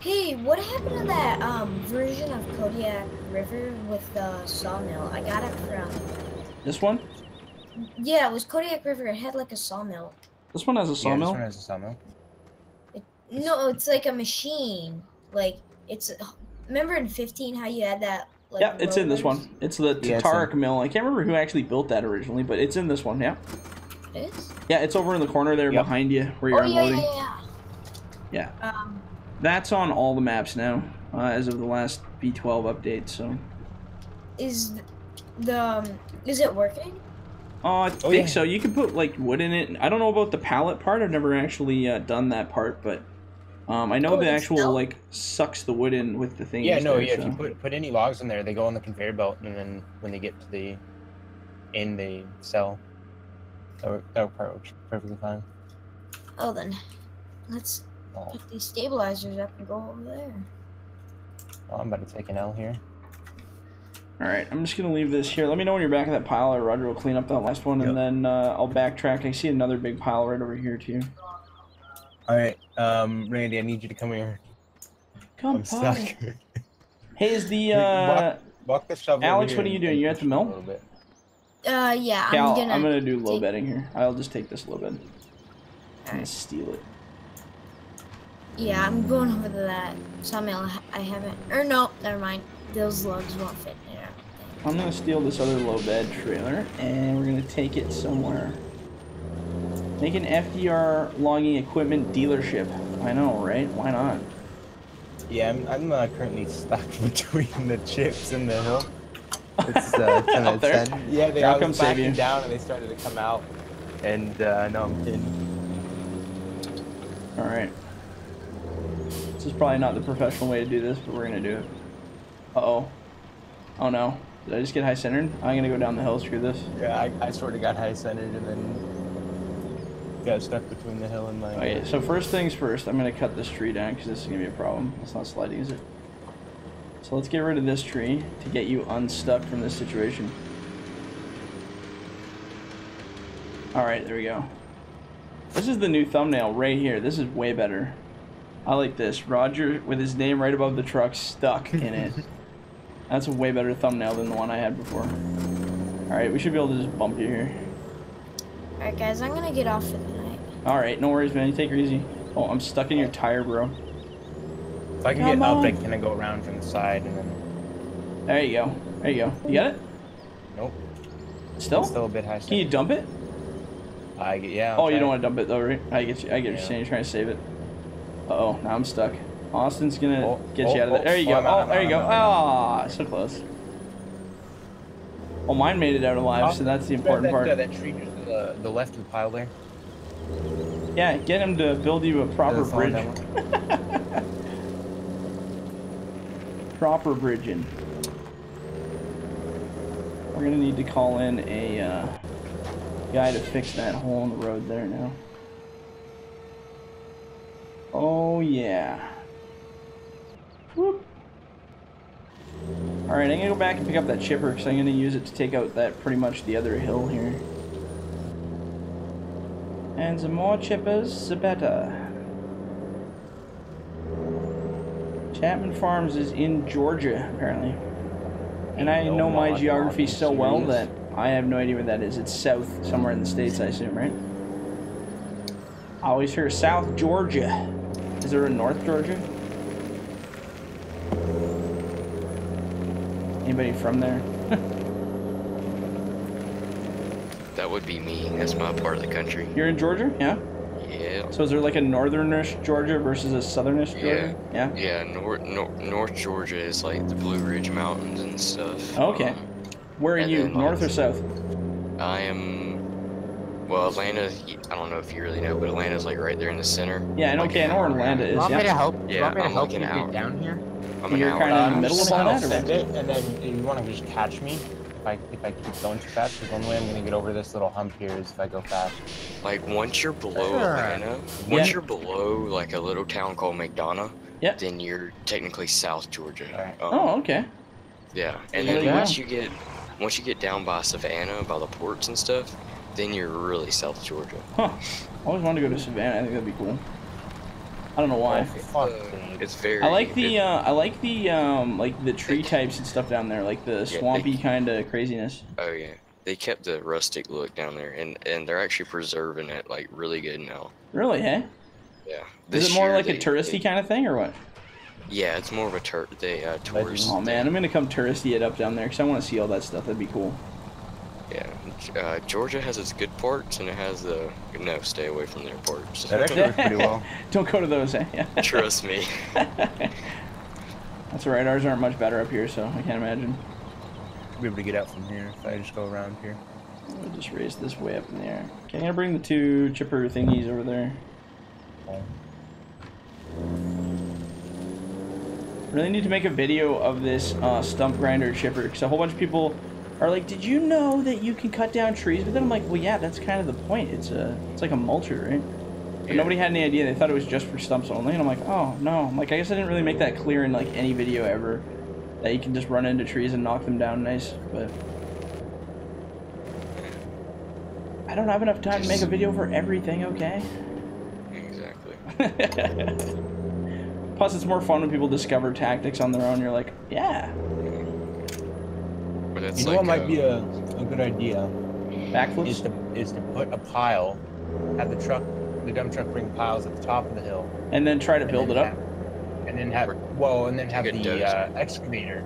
Hey, what happened to that version of Kodiak River with the sawmill? I got it from... This one? Yeah, it was Kodiak River. It had like a sawmill. This one has a sawmill? Yeah, this one has a sawmill. No, it's like a machine. Like, it's... Remember in 15 how you had that... Like, yeah, it's in this one. It's the Tatarnik mill. I can't remember who actually built that originally, but it's in this one, yeah. It is? Yeah, it's over in the corner there behind you where you're unloading. Yeah. That's on all the maps now, as of the last B12 update. So, is it working? I think so. You can put like wood in it. I don't know about the pallet part. I've never actually done that part, but I know the actual like sucks the wood in with the thing. Yeah, no, If you put any logs in there, they go on the conveyor belt, and then when they get to the end, they sell. That part works perfectly fine. Oh, then let's. Put these stabilizers up and go over there. Well, I'm about to take an L here. Alright, I'm just going to leave this here. Let me know when you're back at that pile, or Roger will clean up that last one, and then I'll backtrack. I see another big pile right over here, too. Alright, Randy, I need you to come here. I'm stuck. Hey, is the... walk the shovel Alex, what are you doing? You're at the mill? A little bit. Yeah, okay, I'm going to do low bedding here. I'll just take this low bed and steal it. Yeah, I'm going over to that sawmill. I haven't. Or no, never mind. Those logs won't fit there. I'm gonna steal this other low bed trailer, and we're gonna take it somewhere. Make an FDR logging equipment dealership. I know, right? Why not? Yeah, I'm currently stuck between the chips and the hill. It's 10 out of 10. Yeah, they all come backing down, and they started to come out. And no, I'm kidding. All right. This is probably not the professional way to do this, but we're gonna do it. Uh-oh. Oh no. Did I just get high-centered? I'm gonna go down the hill, screw this. Yeah, I sort of got high-centered and then got stuck between the hill and my... Okay, so first things first, I'm gonna cut this tree down because this is gonna be a problem. It's not sliding, is it? So let's get rid of this tree to get you unstuck from this situation. Alright, there we go. This is the new thumbnail right here. This is way better. I like this. Roger, with his name right above the truck, stuck in it. That's a way better thumbnail than the one I had before. Alright, we should be able to just bump you here. Alright, guys, I'm gonna get off for the night. Alright, no worries, man. You take her easy. Oh, I'm stuck in your tire, bro. If I can get up, I can go around from the side and then... There you go. There you go. You got it? Nope. Still? It's still a bit high. Can you dump it? Yeah. Oh, you don't want to dump it, though, right? I get you. I get what you're saying. You're trying to save it. Uh-oh, now I'm stuck. Austin's gonna get you out of there. There you go. Oh, there you go. Ah, so close. Well, mine made it out alive, so that's the important part. That tree just to the left of the pile there. Yeah, get him to build you a proper bridge. Proper bridging. We're gonna need to call in a guy to fix that hole in the road there now. Oh yeah. Whoop. All right, I'm gonna go back and pick up that chipper because I'm gonna use it to take out that pretty much the other hill here. And the more chippers, the better. Chapman Farms is in Georgia, apparently. And I know my geography so well that I have no idea where that is. It's south, somewhere in the States, I assume, right? I always hear South Georgia. Is there a North Georgia? Anybody from there? That would be me. That's my part of the country. You're in Georgia? Yeah? Yeah. So is there like a northernish Georgia versus a southernish Georgia? Yeah. Yeah? Yeah, North Georgia is like the Blue Ridge Mountains and stuff. Okay. Where are you, north or south? I am, well, Atlanta, I don't know if you really know, but Atlanta's like right there in the center. Yeah, I don't know where Atlanta is. Want me to help? Yeah, I'm like an hour. Down here? I'm an hour. You're kind of in the middle of all that? And then you want to just catch me? If I keep going too fast, because one way I'm gonna get over this little hump here is if I go fast. Like once you're below Atlanta, once you're below like a little town called McDonough, then you're technically South Georgia. Right. Oh, okay. Yeah, and then once you get down by Savannah, by the ports and stuff, then you're really South Georgia. Huh? I always wanted to go to Savannah. I think that'd be cool. I don't know why. It's very. I like the tree types and stuff down there, like the swampy kind of craziness. Oh yeah, they kept the rustic look down there, and they're actually preserving it like really good now. Really, hey? Yeah. Is it more like a touristy kind of thing or what? Yeah, it's more of a tourist. Oh man, I'm gonna come touristy it up down there because I want to see all that stuff. That'd be cool. Yeah, Georgia has its good parts, and it has the stay away from their parts. That actually works pretty well. Don't go to those, eh? Trust me. That's alright, ours aren't much better up here, so I can't imagine. I'll be able to get out from here if I just go around here. We'll just raise this way up in the air. Okay, I'm gonna bring the two chipper thingies over there. Really need to make a video of this stump grinder chipper, because a whole bunch of people are like, did you know that you can cut down trees? But then I'm like, well, yeah, that's kind of the point. It's like a mulcher, right? But nobody had any idea. They thought it was just for stumps only. And I'm like, oh, no. I'm like, I guess I didn't really make that clear in, like, any video ever. That you can just run into trees and knock them down nice. But I don't have enough time to make a video for everything, okay? Exactly. Plus, it's more fun when people discover tactics on their own. You're like, yeah. You know what might be a good idea? Backflips? Is to put a pile, have the dump truck bring piles at the top of the hill. And then try to build it up? And then have the excavator.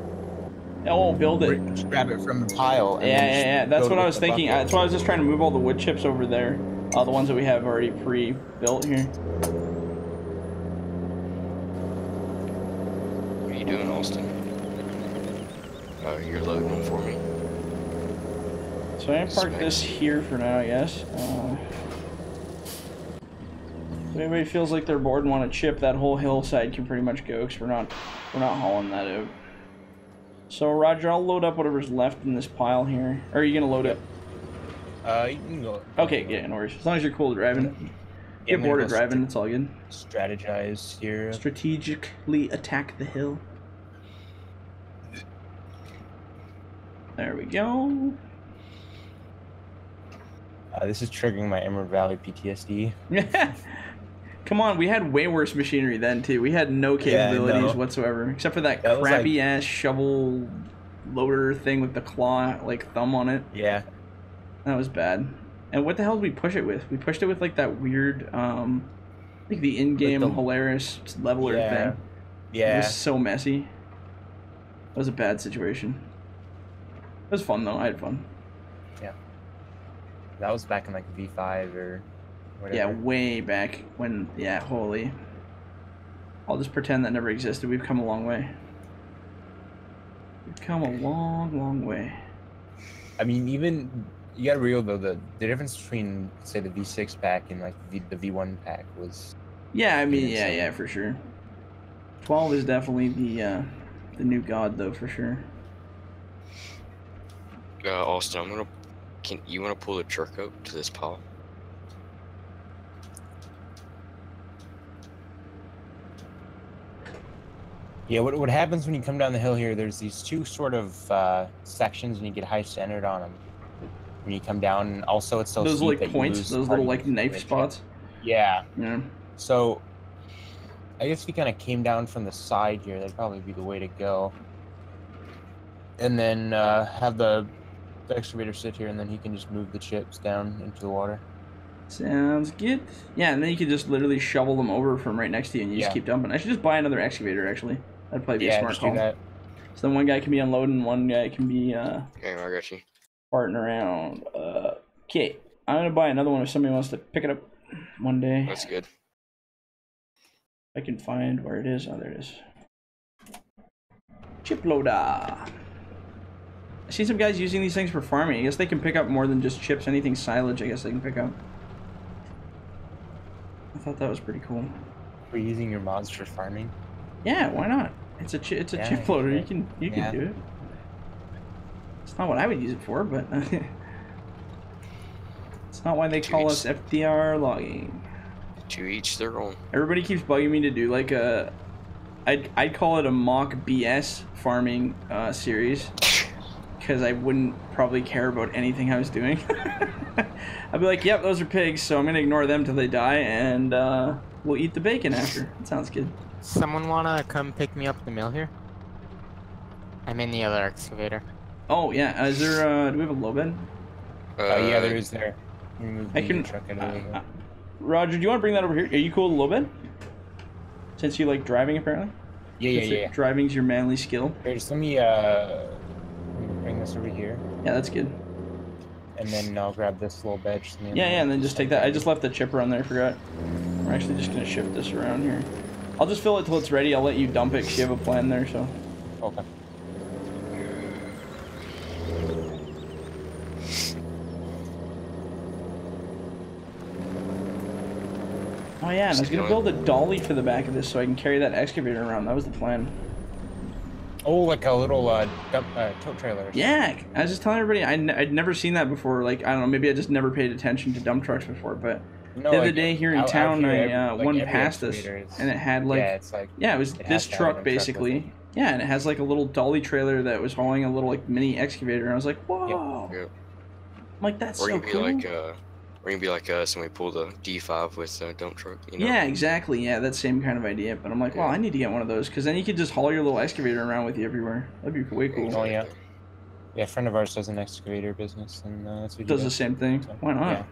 Oh, build it. Just grab it from the pile. And yeah. That's what I was thinking. That's why I was just trying to move all the wood chips over there. All the ones that we have already pre-built here. What are you doing, Austin? Oh, you're loading them for me. So I'm going to park this here for now, I guess. If anybody feels like they're bored and want to chip, that whole hillside can pretty much go, because we're not hauling that out. So, Roger, I'll load up whatever's left in this pile here. Or are you going to load it? You can go. Okay, yeah, no worries. As long as you're cool driving. Get bored of driving, it's all good. Strategize here. Strategically attack the hill. There we go. This is triggering my Emerald Valley PTSD. Come on, we had way worse machinery then, too. We had no capabilities whatsoever, except for that crappy-ass shovel loader thing with the claw, like, thumb on it. Yeah. That was bad. And what the hell did we push it with? We pushed it with, like, that weird, like, the in-game hilarious leveler thing. Yeah. It was so messy. It was a bad situation. It was fun though, I had fun. Yeah. That was back in like V5 or whatever. Yeah, way back when, holy. I'll just pretend that never existed. We've come a long way. We've come a long, long way. I mean, even you gotta real though, the difference between say the V6 pack and like the V1 pack was. Yeah, I mean, yeah, yeah, for sure. 12 is definitely the new god though, for sure. Austin, I'm gonna. Can you wanna pull the jerk out to this pile? Yeah, what happens when you come down the hill here, there's these two sort of sections and you get high centered on them. When you come down, and also it's so those steep like points, those little like knife spots. Yeah. Yeah. So I guess if you kind of came down from the side here, that'd probably be the way to go. And then have the excavator sit here and then he can just move the chips down into the water. Sounds good. Yeah, and then you can just literally shovel them over from right next to you and you just keep dumping. I should just buy another excavator actually. That'd probably be a smart call. Do that. So then one guy can be unloading, one guy can be okay, I got you. Farting around. Okay. I'm gonna buy another one if somebody wants to pick it up one day. That's good. I can find where it is. Oh, there it is. Chip loader. I see some guys using these things for farming. I guess they can pick up more than just chips. Anything silage, I guess they can pick up. I thought that was pretty cool. For using your mods for farming? Yeah, why not? It's a chip loader. You can you can do it. It's not what I would use it for, but it's not why they call us FDR Logging. To each their own. Everybody keeps bugging me to do like a, I'd call it a mock BS farming series, because I wouldn't probably care about anything I was doing. I'd be like, yep, those are pigs, so I'm gonna ignore them till they die, and we'll eat the bacon after. That sounds good. Someone wanna come pick me up at the mill here? I'm in the other excavator. Oh yeah, is there? Do we have a low bed? Yeah, there is there. I can. Roger, do you want to bring that over here? Are you cool with a little bit? Since you like driving, apparently? Yeah. Driving's your manly skill. Here, just let me bring this over here. Yeah, that's good. And then I'll grab this little bed. Yeah, and then just take that. I just left the chipper on there, I forgot. We're actually just going to shift this around here. I'll just fill it till it's ready. I'll let you dump it because you have a plan there, so. Okay. Oh yeah, and I was going to build a dolly for the back of this so I can carry that excavator around. That was the plan. Oh, like a little tote trailer. Yeah, I was just telling everybody, I'd never seen that before. Like, I don't know, maybe I just never paid attention to dump trucks before, but no, the other day here in town, one passed us, and it had like, it was this truck basically. Yeah, and it has like a little dolly trailer that was hauling a little like mini excavator, and I was like, whoa. Yep. I'm like, that's so cool. We're gonna be like us and we pulled a D5 with a dump truck, you know? Yeah, exactly. Yeah, that same kind of idea. But I'm like, well, I need to get one of those because then you could just haul your little excavator around with you everywhere. That'd be way cool. Oh yeah. Yeah, a friend of ours does an excavator business and that's what does the same thing. So, why not?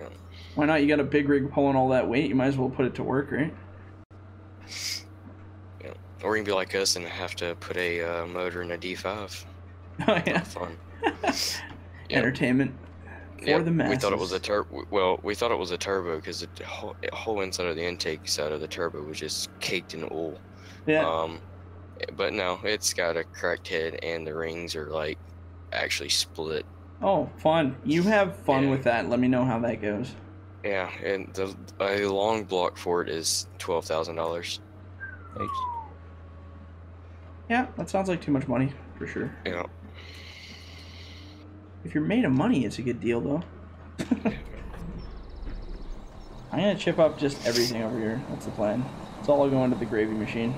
Yeah. Why not? You got a big rig pulling all that weight. You might as well put it to work, right? Yeah. Or we're gonna be like us and have to put a motor in a D5. Oh yeah. Fun. Entertainment. Yeah, we thought it was a turbo. Well, we thought it was a turbo because the whole inside of the intake side of the turbo was just caked in oil. Yeah. But no, it's got a cracked head and the rings are like actually split. Oh, fun! You have fun with that. Let me know how that goes. Yeah, and a long block for it is $12,000. Thanks. Yeah, that sounds like too much money for sure. Yeah. If you're made of money, it's a good deal, though. I'm gonna chip up just everything over here. That's the plan. It's all going to the gravy machine.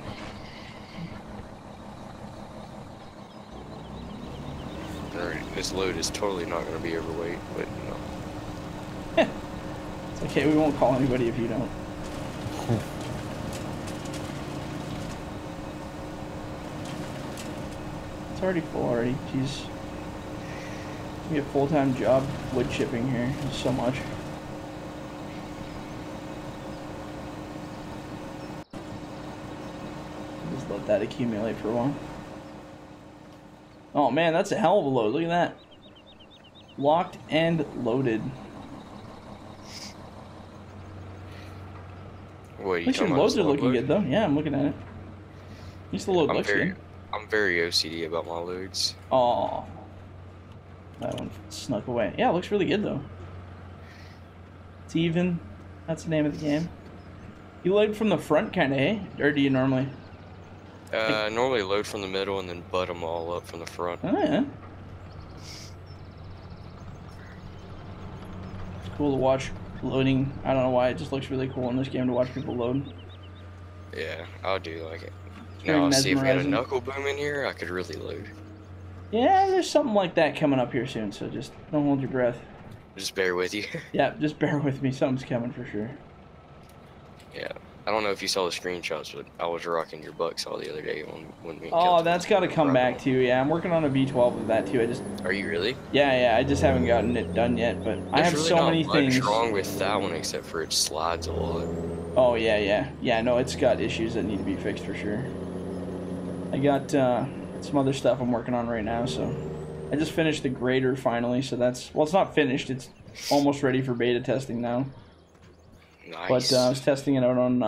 Alright, this load is totally not gonna be overweight, but you know. It's okay, we won't call anybody if you don't. It's already full already, jeez. Be a full-time job wood chipping here. There's so much. Just let that accumulate for a while. Oh man, that's a hell of a load. Look at that. Locked and loaded. What, you talking about? At least your loads are looking good, though. Yeah, I'm looking at it. Used to load looks good. I'm very OCD about my loads. Oh, that one snuck away. Yeah, it looks really good, though. It's even. That's the name of the game. You load from the front, kind of, eh? Or do you normally? Like, normally load from the middle and then butt them all up from the front. Oh, yeah. It's cool to watch loading. I don't know why, it just looks really cool in this game to watch people load. Yeah, I do like it. Now, see if we had a knuckle boom in here, I could really load. Yeah, there's something like that coming up here soon, so just don't hold your breath. Just bear with you. Yeah, just bear with me. Something's coming for sure. Yeah. I don't know if you saw the screenshots, but I was rocking your buck saw the other day when we. Oh, that's got to come back too. Yeah, I'm working on a V12 of that too. I just. Are you really? Yeah, yeah. I just haven't gotten it done yet, but I have so many things. There's really not much wrong with that one except for it slides a lot. Oh yeah, yeah, yeah. No, it's got issues that need to be fixed for sure. I got some other stuff I'm working on right now, so I just finished the grader finally. So that's well, it's not finished. It's almost ready for beta testing now. Nice. But I was testing it out on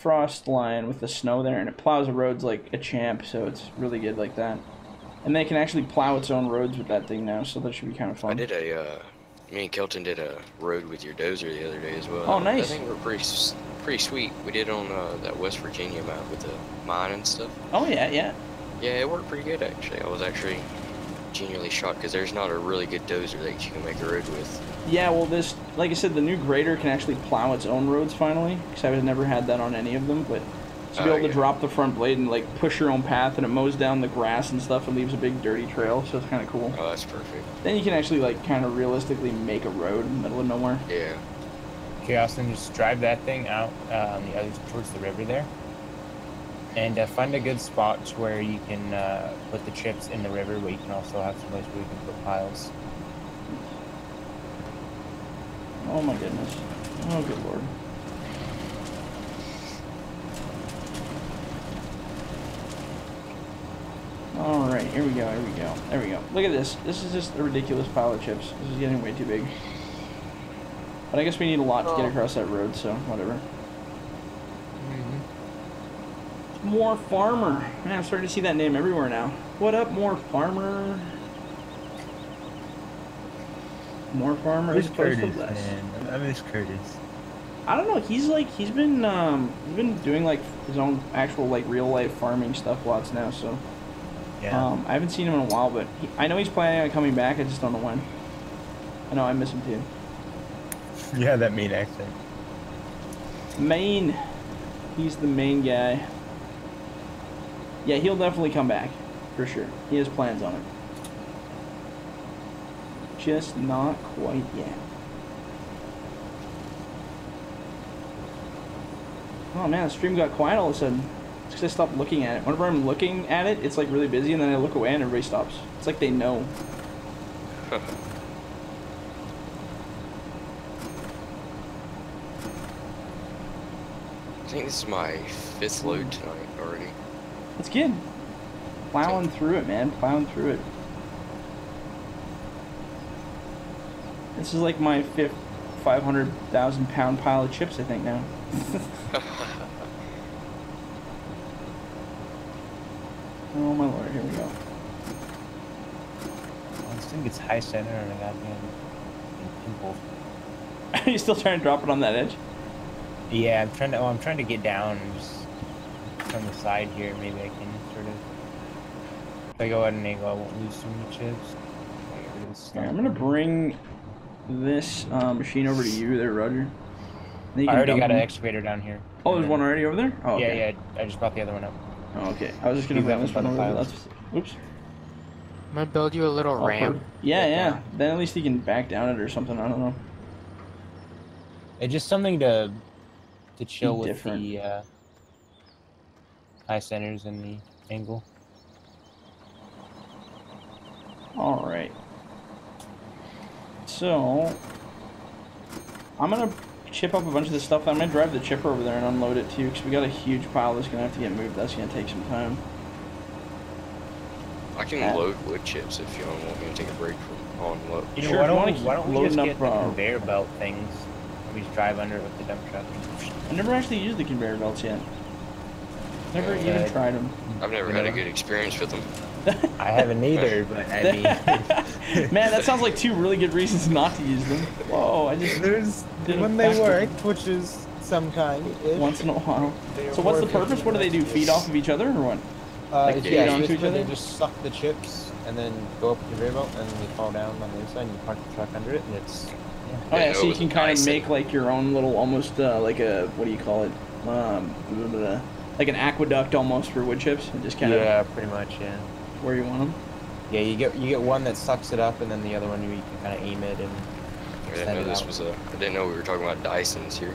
Frostline with the snow there, and it plows the roads like a champ, so it's really good like that. And they can actually plow its own roads with that thing now, so that should be kind of fun. I did a, me and Kelton did a road with your dozer the other day as well. Oh, nice. I think we're pretty sweet. We did on that West Virginia map with the mine and stuff. Oh, yeah, yeah. Yeah, it worked pretty good, actually. I was actually genuinely shocked, because there's not a really good dozer that you can make a road with. Yeah, well, this, like I said, the new grader can actually plow its own roads finally, because I've never had that on any of them, but to be able to drop the front blade and, like, push your own path, and it mows down the grass and stuff and leaves a big dirty trail, so it's kind of cool. Oh, that's perfect. Then you can actually, like, kind of realistically make a road in the middle of nowhere. Yeah. Okay, Austin, just drive that thing out towards the river there, and find a good spot to where you can put the chips in the river, but you can also have some place where you can put piles. Oh my goodness. Oh good lord. Alright, here we go, here we go. There we go. Look at this. This is just a ridiculous pile of chips. This is getting way too big. But I guess we need a lot to get across that road, so whatever. More Farmer. Man, I'm starting to see that name everywhere now. What up, More Farmer? More Farmer is close to less. Man, I miss Curtis. I don't know. He's like he's been doing like his own actual like real life farming stuff lots now. So yeah, I haven't seen him in a while, but he, I know he's planning on coming back. I just don't know when. I know I miss him too. Yeah, that mean accent. Maine. He's the main guy. Yeah, he'll definitely come back, for sure. He has plans on it. Just not quite yet. Oh man, the stream got quiet all of a sudden. It's because I stopped looking at it. Whenever I'm looking at it, it's like really busy, and then I look away and everybody stops. It's like they know. I think this is my 5th load tonight already. That's good. Plowing through it, man. Plowing through it. This is like my 5th 500,000 pound pile of chips, I think, now. Oh my lord, here we go. I just think it's high center and I got pinball. Are you still trying to drop it on that edge? Yeah, I'm trying to. Oh, I'm trying to get down. On the side here, maybe I can sort of. If I go at an angle, I won't lose too many chips. Right, I'm gonna bring this machine over to you there, Roger. I already got an excavator down here. Oh, there's one already over there? Oh, yeah, okay. Yeah, I just brought the other one up. Oh, okay. I was just gonna bring this one over there. Oops. I'm gonna build you a little ramp. Yeah, yeah. Then at least you can back down it or something. I don't know. It's just something to chill with the. High centers in the angle. Alright. So, I'm going to chip up a bunch of this stuff. I'm going to drive the chipper over there and unload it too, because we got a huge pile that's going to have to get moved. That's going to take some time. I can load wood chips if you don't want me to take a break from on load. You know, sure, why don't we just get the conveyor belt things? We just drive under it with the dump truck. I never actually used the conveyor belts yet. Never even tried them. I've never had a good experience with them. I haven't either, but I mean... Man, that sounds like two really good reasons not to use them. Whoa, I just... When they work, which is sometimes... Once in a while. So what's the purpose? What do they do? Feed off of each other or what? Like feed onto each other? They just suck the chips and then go up the conveyor belt and they fall down on the inside and you punch the truck under it and it's... Oh yeah, so you can kind of make like your own little, almost like a, what do you call it? Like an aqueduct almost for wood chips and just kind of... Yeah, pretty much, yeah. Where you want them? Yeah, you get one that sucks it up, and then the other one you can kind of aim it and. I didn't know this was a. I didn't know we were talking about Dysons here.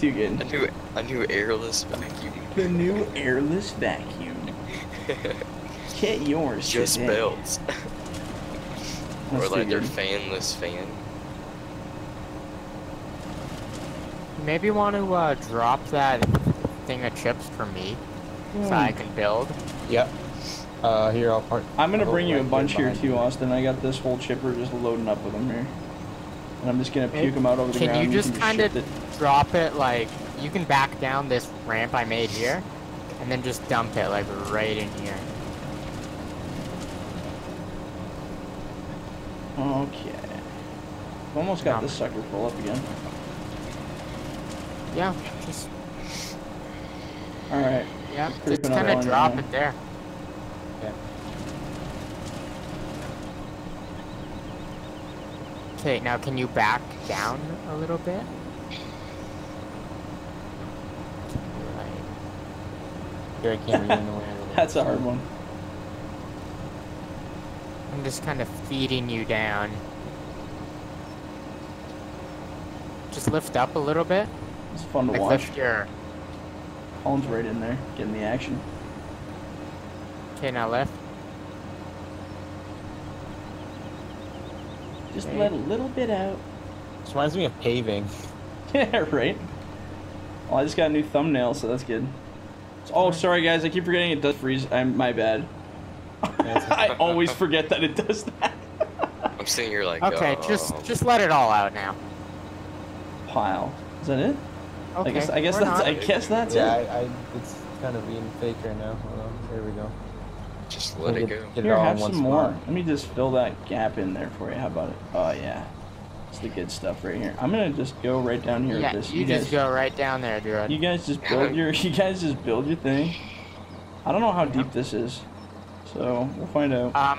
Too good. A new airless vacuum. The new airless vacuum. Get yours. Just today. Belts. Or like their fanless fan. Maybe want to drop that thing of chips for me, so I can build. Yep. Here I'll park. I'm gonna bring you a bunch here too, Austin. I got this whole chipper just loading up with them here, and I'm just gonna puke them out over the ground. Can you just kind of drop it like you can back down this ramp I made here, and then just dump it like right in here. Okay. Almost got this sucker full up again. Yeah. Just. All right. Yeah, just kind of drop it there. Okay. Okay, now can you back down a little bit? Right. That's a hard one. I'm just kind of feeding you down. Just lift up a little bit. It's fun to watch. Colin's right in there, getting the action. Okay, now left. Just let a little bit out. This reminds me of paving. Yeah, right? Well, I just got a new thumbnail, so that's good. Oh, sorry guys, I keep forgetting it does freeze. My bad. I always forget that it does that. I'm sitting here like, okay, just let it all out now. Pile. Is that it? Okay, I guess that's yeah, it. Yeah, it's kind of being fake right now. Hold on, there we go. Just let it go. Here, have some more. Let me just fill that gap in there for you. How about it? Oh yeah, it's the good stuff right here. I'm gonna just go right down here with this. You just go right down there, dude. You guys just build your. You guys just build your thing. I don't know how deep this is, so we'll find out.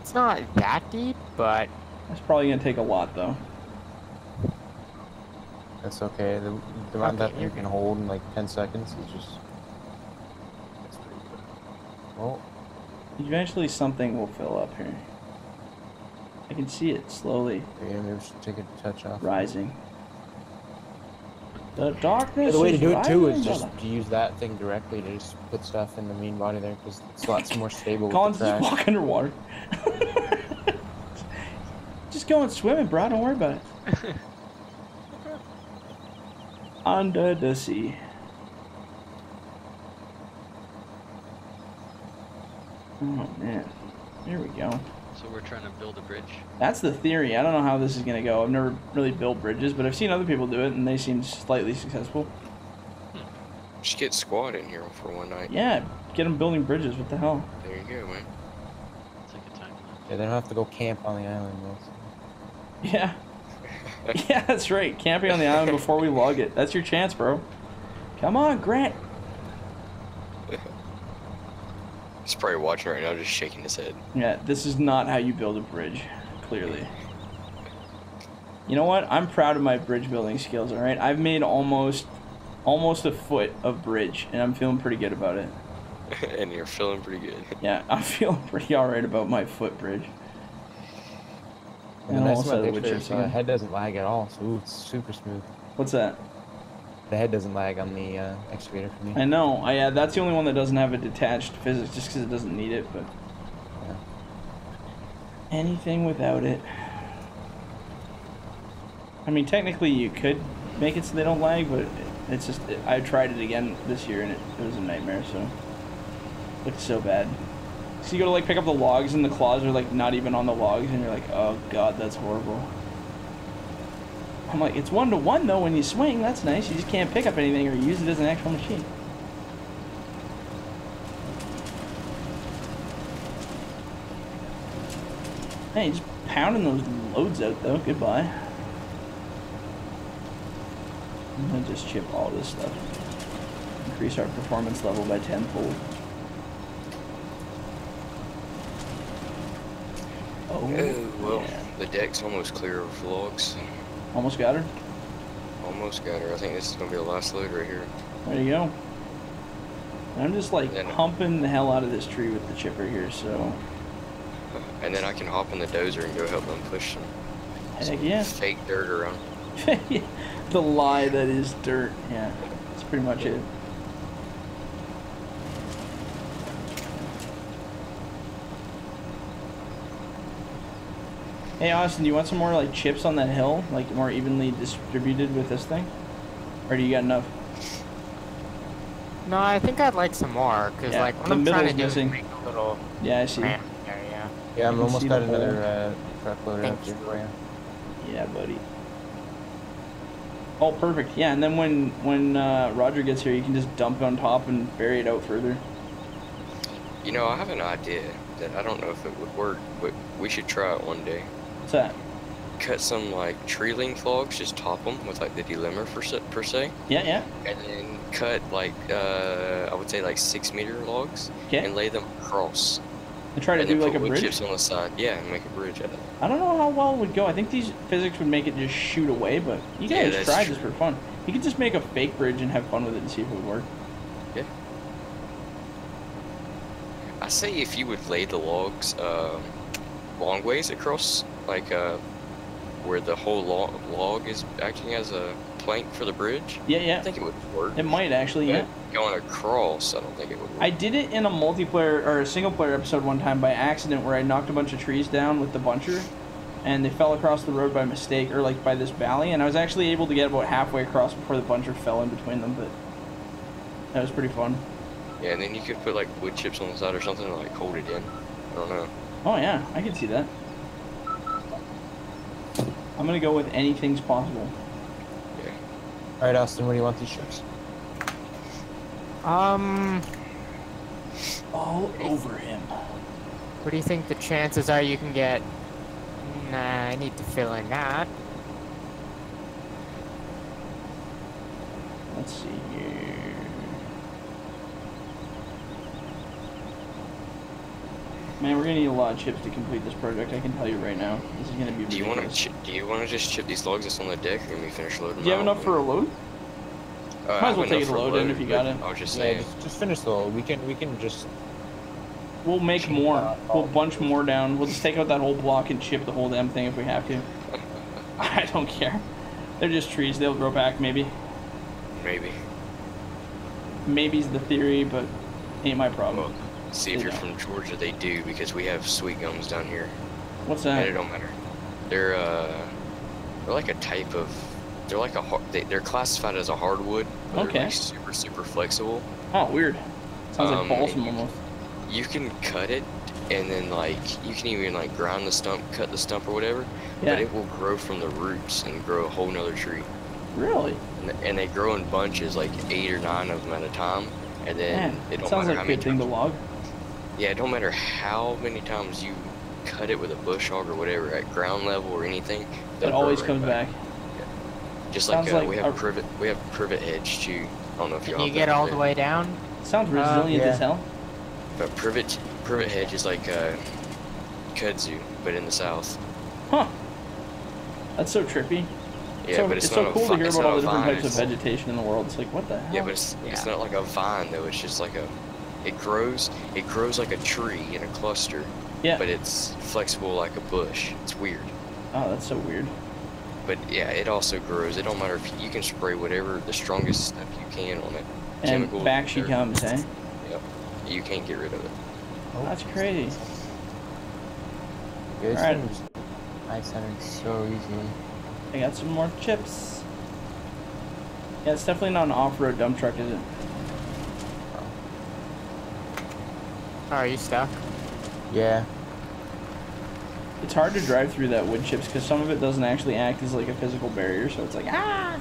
It's not that deep, but it's probably gonna take a lot though. That's okay. The amount that you can hold in like 10 seconds is just. That's pretty good. Well, eventually something will fill up here. I can see it slowly. Yeah, maybe we should take a touch off. Rising. The darkness. Yeah, the way to do it too is just to use that thing directly to just put stuff in the main body there because it's lots more stable. Colin's just walk underwater. Just go and swim it, bro. Don't worry about it. Under the sea. Oh man, here we go. So we're trying to build a bridge. That's the theory. I don't know how this is gonna go. I've never really built bridges, but I've seen other people do it, and they seem slightly successful. Just get squad in here for one night. Yeah, get them building bridges. What the hell? There you go, man. It's like a time lapse. Yeah, they don't have to go camp on the island, though. So. Yeah. Yeah, that's right. Camping on the island before we log it. That's your chance, bro. Come on, Grant. He's probably watching right now, just shaking his head. Yeah, this is not how you build a bridge, clearly. You know what? I'm proud of my bridge building skills, all right? I've made almost a foot of bridge, and I'm feeling pretty good about it. And you're feeling pretty good. Yeah, I'm feeling pretty all right about my foot bridge. And also the head doesn't lag at all, so it's super smooth. What's that? The head doesn't lag on the excavator for me. I know. That's the only one that doesn't have a detached physics, just because it doesn't need it. But yeah. Anything without it. I mean, technically you could make it so they don't lag, but it's just I tried it again this year and it was a nightmare. So it looked so bad. So you go to like pick up the logs and the claws are like not even on the logs and you're like, oh god, that's horrible. I'm like, it's 1-to-1 though when you swing, that's nice. You just can't pick up anything or use it as an actual machine. Hey, just pounding those loads out though, goodbye. I'm gonna just chip all this stuff. Increase our performance level by 10-fold. Oh, well, yeah. The deck's almost clear of logs. Almost got her? Almost got her. I think this is going to be the last load right here. There you go. I'm just like pumping the hell out of this tree with the chipper here, so... And then I can hop on the dozer and go help them push some, yeah, fake dirt around. The lie that is dirt, yeah. That's pretty much it. Hey Austin, do you want some more like chips on that hill, like more evenly distributed with this thing, or do you got enough? No, I think I'd like some more, cause yeah, like what I'm trying to do is make a little. Yeah, I see. Area. Yeah, I'm almost got another truck loader up here for you. Yeah, buddy. Oh, perfect. Yeah, and then when Roger gets here, you can just dump it on top and bury it out further. You know, I have an idea that I don't know if it would work, but we should try it one day. What's that? Cut some like tree length logs, just top them with like the delimiter per se. Yeah, yeah. And then cut like I would say like 6-meter logs, okay, and lay them across. And try to do like a bridge. Chips on the side, yeah, and make a bridge out of it. I don't know how well it would go. I think these physics would make it just shoot away, but you guys try this for fun. You could just make a fake bridge and have fun with it and see if it would work. Yeah. I say if you would lay the logs long ways across, like where the whole log is acting as a plank for the bridge. Yeah, yeah. I think it would work. It might actually, but yeah. Going across, I don't think it would work. I did it in a multiplayer or a single player episode one time by accident where I knocked a bunch of trees down with the buncher and they fell across the road by mistake or like by this valley, and I was actually able to get about halfway across before the buncher fell in between them, but that was pretty fun. Yeah, and then you could put like wood chips on the side or something to like hold it in. I don't know. Oh yeah, I could see that. I'm gonna go with anything's possible. Yeah. All right, Austin, what do you want these chips? All over him. What do you think the chances are you can get? Nah, I need to fill in that. Let's see here. Man, we're gonna need a lot of chips to complete this project. I can tell you right now, this is gonna be. Do you want to? Do you want to just chip these logs that's on the deck when we finish loading? Do you have enough for a load? Might as well take a load in if you got it. I was just saying. Yeah, just finish the load. We can just. We'll make more. We'll bunch more down. We'll just take out that whole block and chip the whole damn thing if we have to. I don't care. They're just trees. They'll grow back, maybe. Maybe. Maybe's the theory, but ain't my problem. Well, see if you're from Georgia, they do, because we have sweet gums down here. What's that? And it don't matter. They're like a type of. They're like a. They're classified as a hardwood. But okay. They're like super, super flexible. Oh, weird. Sounds like balsam almost. You can cut it, and then like you can even like grind the stump, cut the stump or whatever. Yeah. But it will grow from the roots and grow a whole nother tree. Really? And they grow in bunches, like 8 or 9 of them at a time, and then man, it don't sounds matter like how a good thing to log. Yeah, it don't matter how many times you cut it with a bush hog or whatever at ground level or anything. It always comes back. Yeah. Just like we have privet edge too. I don't know if you get all the way down. Sounds resilient as hell. But privet hedge is like kudzu, but in the south. Huh. That's so trippy. Yeah, so, but it's not so cool to hear about all the different types of vegetation in the world. It's like what the hell? Yeah, but it's not like a vine though. It's just like a. It grows like a tree in a cluster. Yeah. But it's flexible like a bush. It's weird. Oh, that's so weird. But yeah, it also grows. It don't matter if you can spray whatever the strongest stuff you can on it. And chemical back she comes, eh? Yep. You can't get rid of it. Oh, that's crazy. All right. I sent it so easily. I got some more chips. Yeah, it's definitely not an off-road dump truck, is it? Oh, are you stuck? Yeah. It's hard to drive through that wood chips because some of it doesn't actually act as like a physical barrier, so it's like, ah!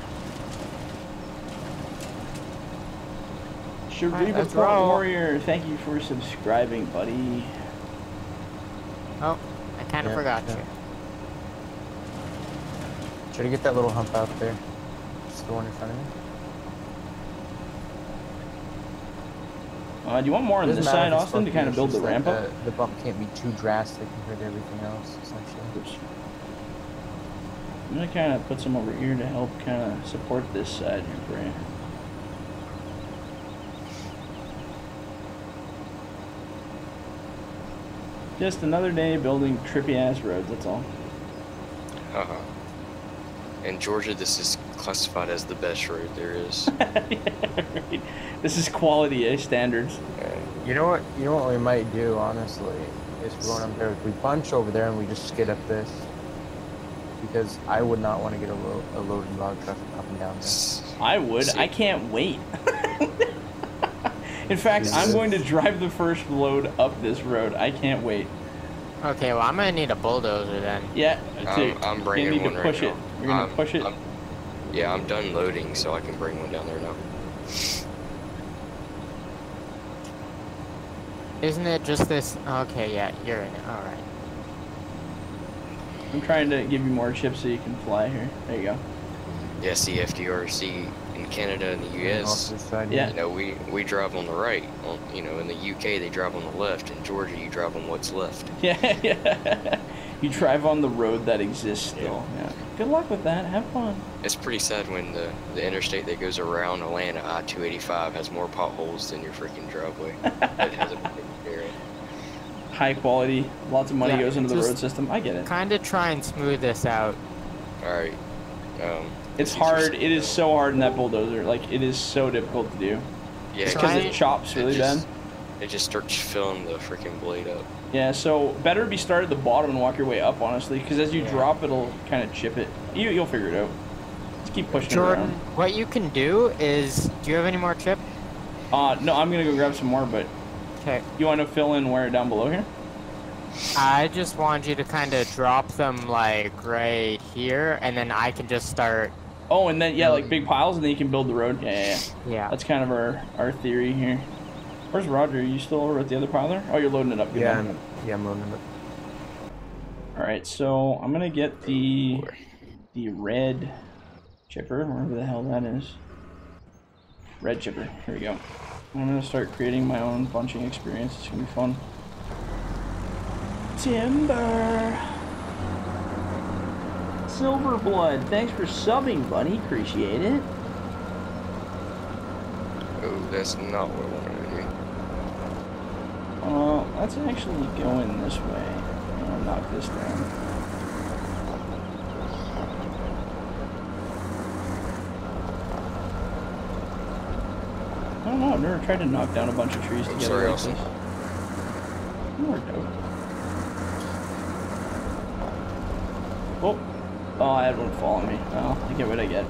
Shariba Throw Warrior, thank you for subscribing, buddy. Oh, I kind of forgot you. Try to get that little hump out there. It's the one in front of me. Do you want more on this side, Austin, to kind of build the ramp up? The bump can't be too drastic compared to everything else, essentially. Oops. I'm going to kind of put some over here to help kind of support this side here for you. Just another day building trippy-ass roads, that's all. Uh-huh. In Georgia, this is classified as the best road there is. Yeah, right. This is quality, eh? Standards. You know what we might do, honestly, is we went up there, we bunch over there and we just skid up this. Because I would not want to get a loaded log truck up and down this. I would. See? I can't wait. In fact, I'm going to drive the first load up this road. I can't wait. Okay, well, I'm going to need a bulldozer then. Yeah, I'm bringing one right now. You're going to push it? Yeah, I'm done loading, so I can bring one down there now. Isn't it just this? Okay, yeah, you're in it. All right. I'm trying to give you more chips so you can fly here. There you go. Yeah, see, FDRC. Canada and the U.S. Yeah. You know, we drive on the right. On, you know, in the U.K. they drive on the left. In Georgia, you drive on what's left. Yeah, yeah. You drive on the road that exists still. Yeah. Yeah. Good luck with that. Have fun. It's pretty sad when the interstate that goes around Atlanta, I-285, has more potholes than your freaking driveway. It has a high quality. Lots of money goes into the road system. I get it. Kind of try and smooth this out. All right. It's hard. It is so hard in that bulldozer. Like, it is so difficult to do. Yeah, it's because it chops really bad. It just starts filling the freaking blade up. Yeah, so better be start at the bottom and walk your way up, honestly, because as you drop, it'll kind of chip it. You'll figure it out. Just keep pushing it around. Jordan, what you can do is... Do you have any more chip? No, I'm going to go grab some more, but... Okay. You want to fill in where down below here? I just want you to kind of drop them, like, right here, and then I can just start... Oh, and then, yeah, like big piles, and then you can build the road. Yeah, yeah, yeah. Yeah. That's kind of our theory here. Where's Roger? Are you still over at the other pile there? Oh, you're loading it up. Good I'm loading it up. All right, so I'm going to get the red chipper, wherever the hell that is. Red chipper. Here we go. I'm going to start creating my own bunching experience. It's going to be fun. Timber. Silverblood, thanks for subbing, buddy. Appreciate it. Oh, that's not what I wanted to do. Let's actually go in this way. I'll knock this down. I don't know, I've never tried to knock down a bunch of trees together. Sorry, Austin. More dope. Oh, I had one fall on me. Well, I get what I get.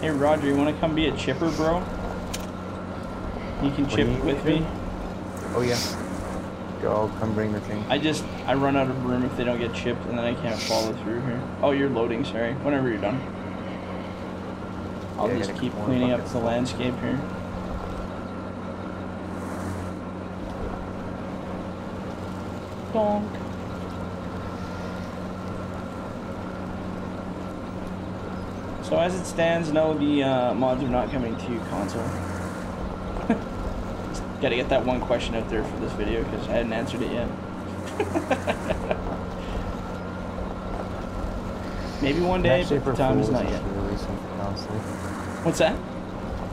Hey, Roger, you want to come be a chipper, bro? You can chip with me. Oh, yeah. Go, come bring the thing. I run out of room if they don't get chipped, and then I can't follow through here. Oh, you're loading, sorry. Whenever you're done. I'll just keep cleaning up the landscape here. Donk. So as it stands, no, the mods are not coming to console. Gotta get that one question out there for this video because I hadn't answered it yet. Maybe one day, but the time is not yet. What's that?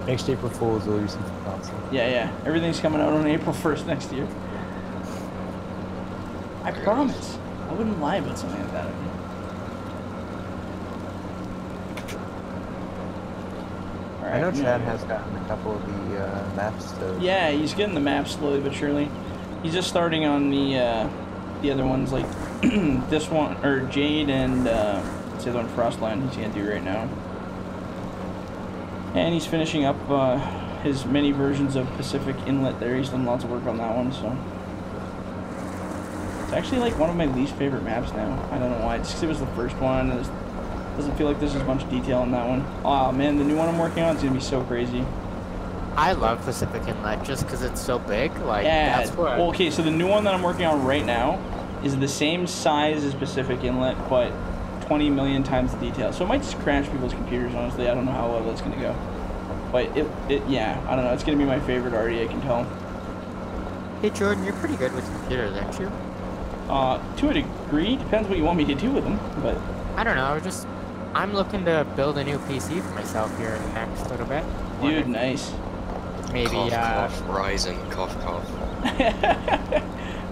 Next April Fool's will be something for console. Yeah, yeah. Everything's coming out on April 1st next year. I promise. I wouldn't lie about something like that again. Right, I know Chad has gotten a couple of the maps, though. Yeah, he's getting the maps slowly but surely. He's just starting on the other ones, like this one, or Jade and, let's say the other one, Frostland, he's going to do right now. And he's finishing up his mini versions of Pacific Inlet there. He's done lots of work on that one, so. It's actually like one of my least favorite maps now. I don't know why. It's because it was the first one. It doesn't feel like there's a bunch of detail on that one. Oh man, the new one I'm working on is going to be so crazy. I love Pacific Inlet just because it's so big. Like, yeah. That's where... Well, okay, so the new one that I'm working on right now is the same size as Pacific Inlet, but 20 million times the detail. So it might just crash people's computers, honestly. I don't know how well that's going to go. But it yeah, I don't know. It's going to be my favorite already, I can tell. Hey, Jordan, you're pretty good with computers, aren't you? To a degree. Depends what you want me to do with them, but... I don't know. Just, I'm looking to build a new PC for myself here in the next little bit. Dude, nice. Maybe, cough, cough, Ryzen, cough, cough.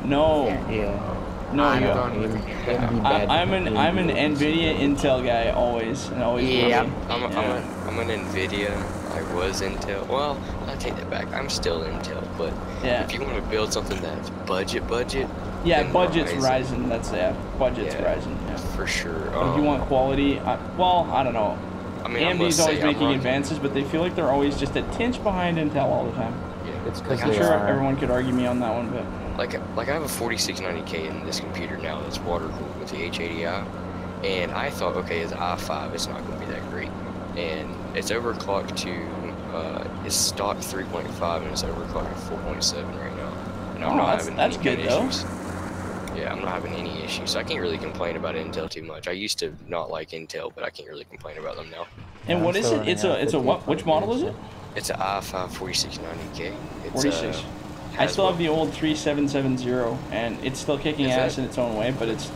No. Yeah. No, I'm going with I'm an NVIDIA Intel guy always, and always. Yeah. I'm an NVIDIA. I was Intel. Well, I take that back. I'm still Intel, but yeah. If you want to build something that's budget. Yeah, budget's Ryzen. That's yeah. Budget's Ryzen. Yeah. For sure. If you want quality, I don't know. I mean, AMD's always making advances, but they feel like they're always just a tinge behind Intel all the time. Yeah, it's because I'm sure everyone could argue me on that one, but... Like I have a 4690K in this computer now that's water-cooled with the H80i, and I thought, okay, it's i5, it's not going to be that great. And it's overclocked to... it's stock 3.5, and it's overclocked to 4.7 right now. And I'm not having any issues. Yeah, I'm not having any issues, so I can't really complain about Intel too much. I used to not like Intel, but I can't really complain about them now. And what is it? It's a what? Which model is it? It's an i5 4690K. It's 46. I still have the old 3770, and it's still kicking ass in its own way, but it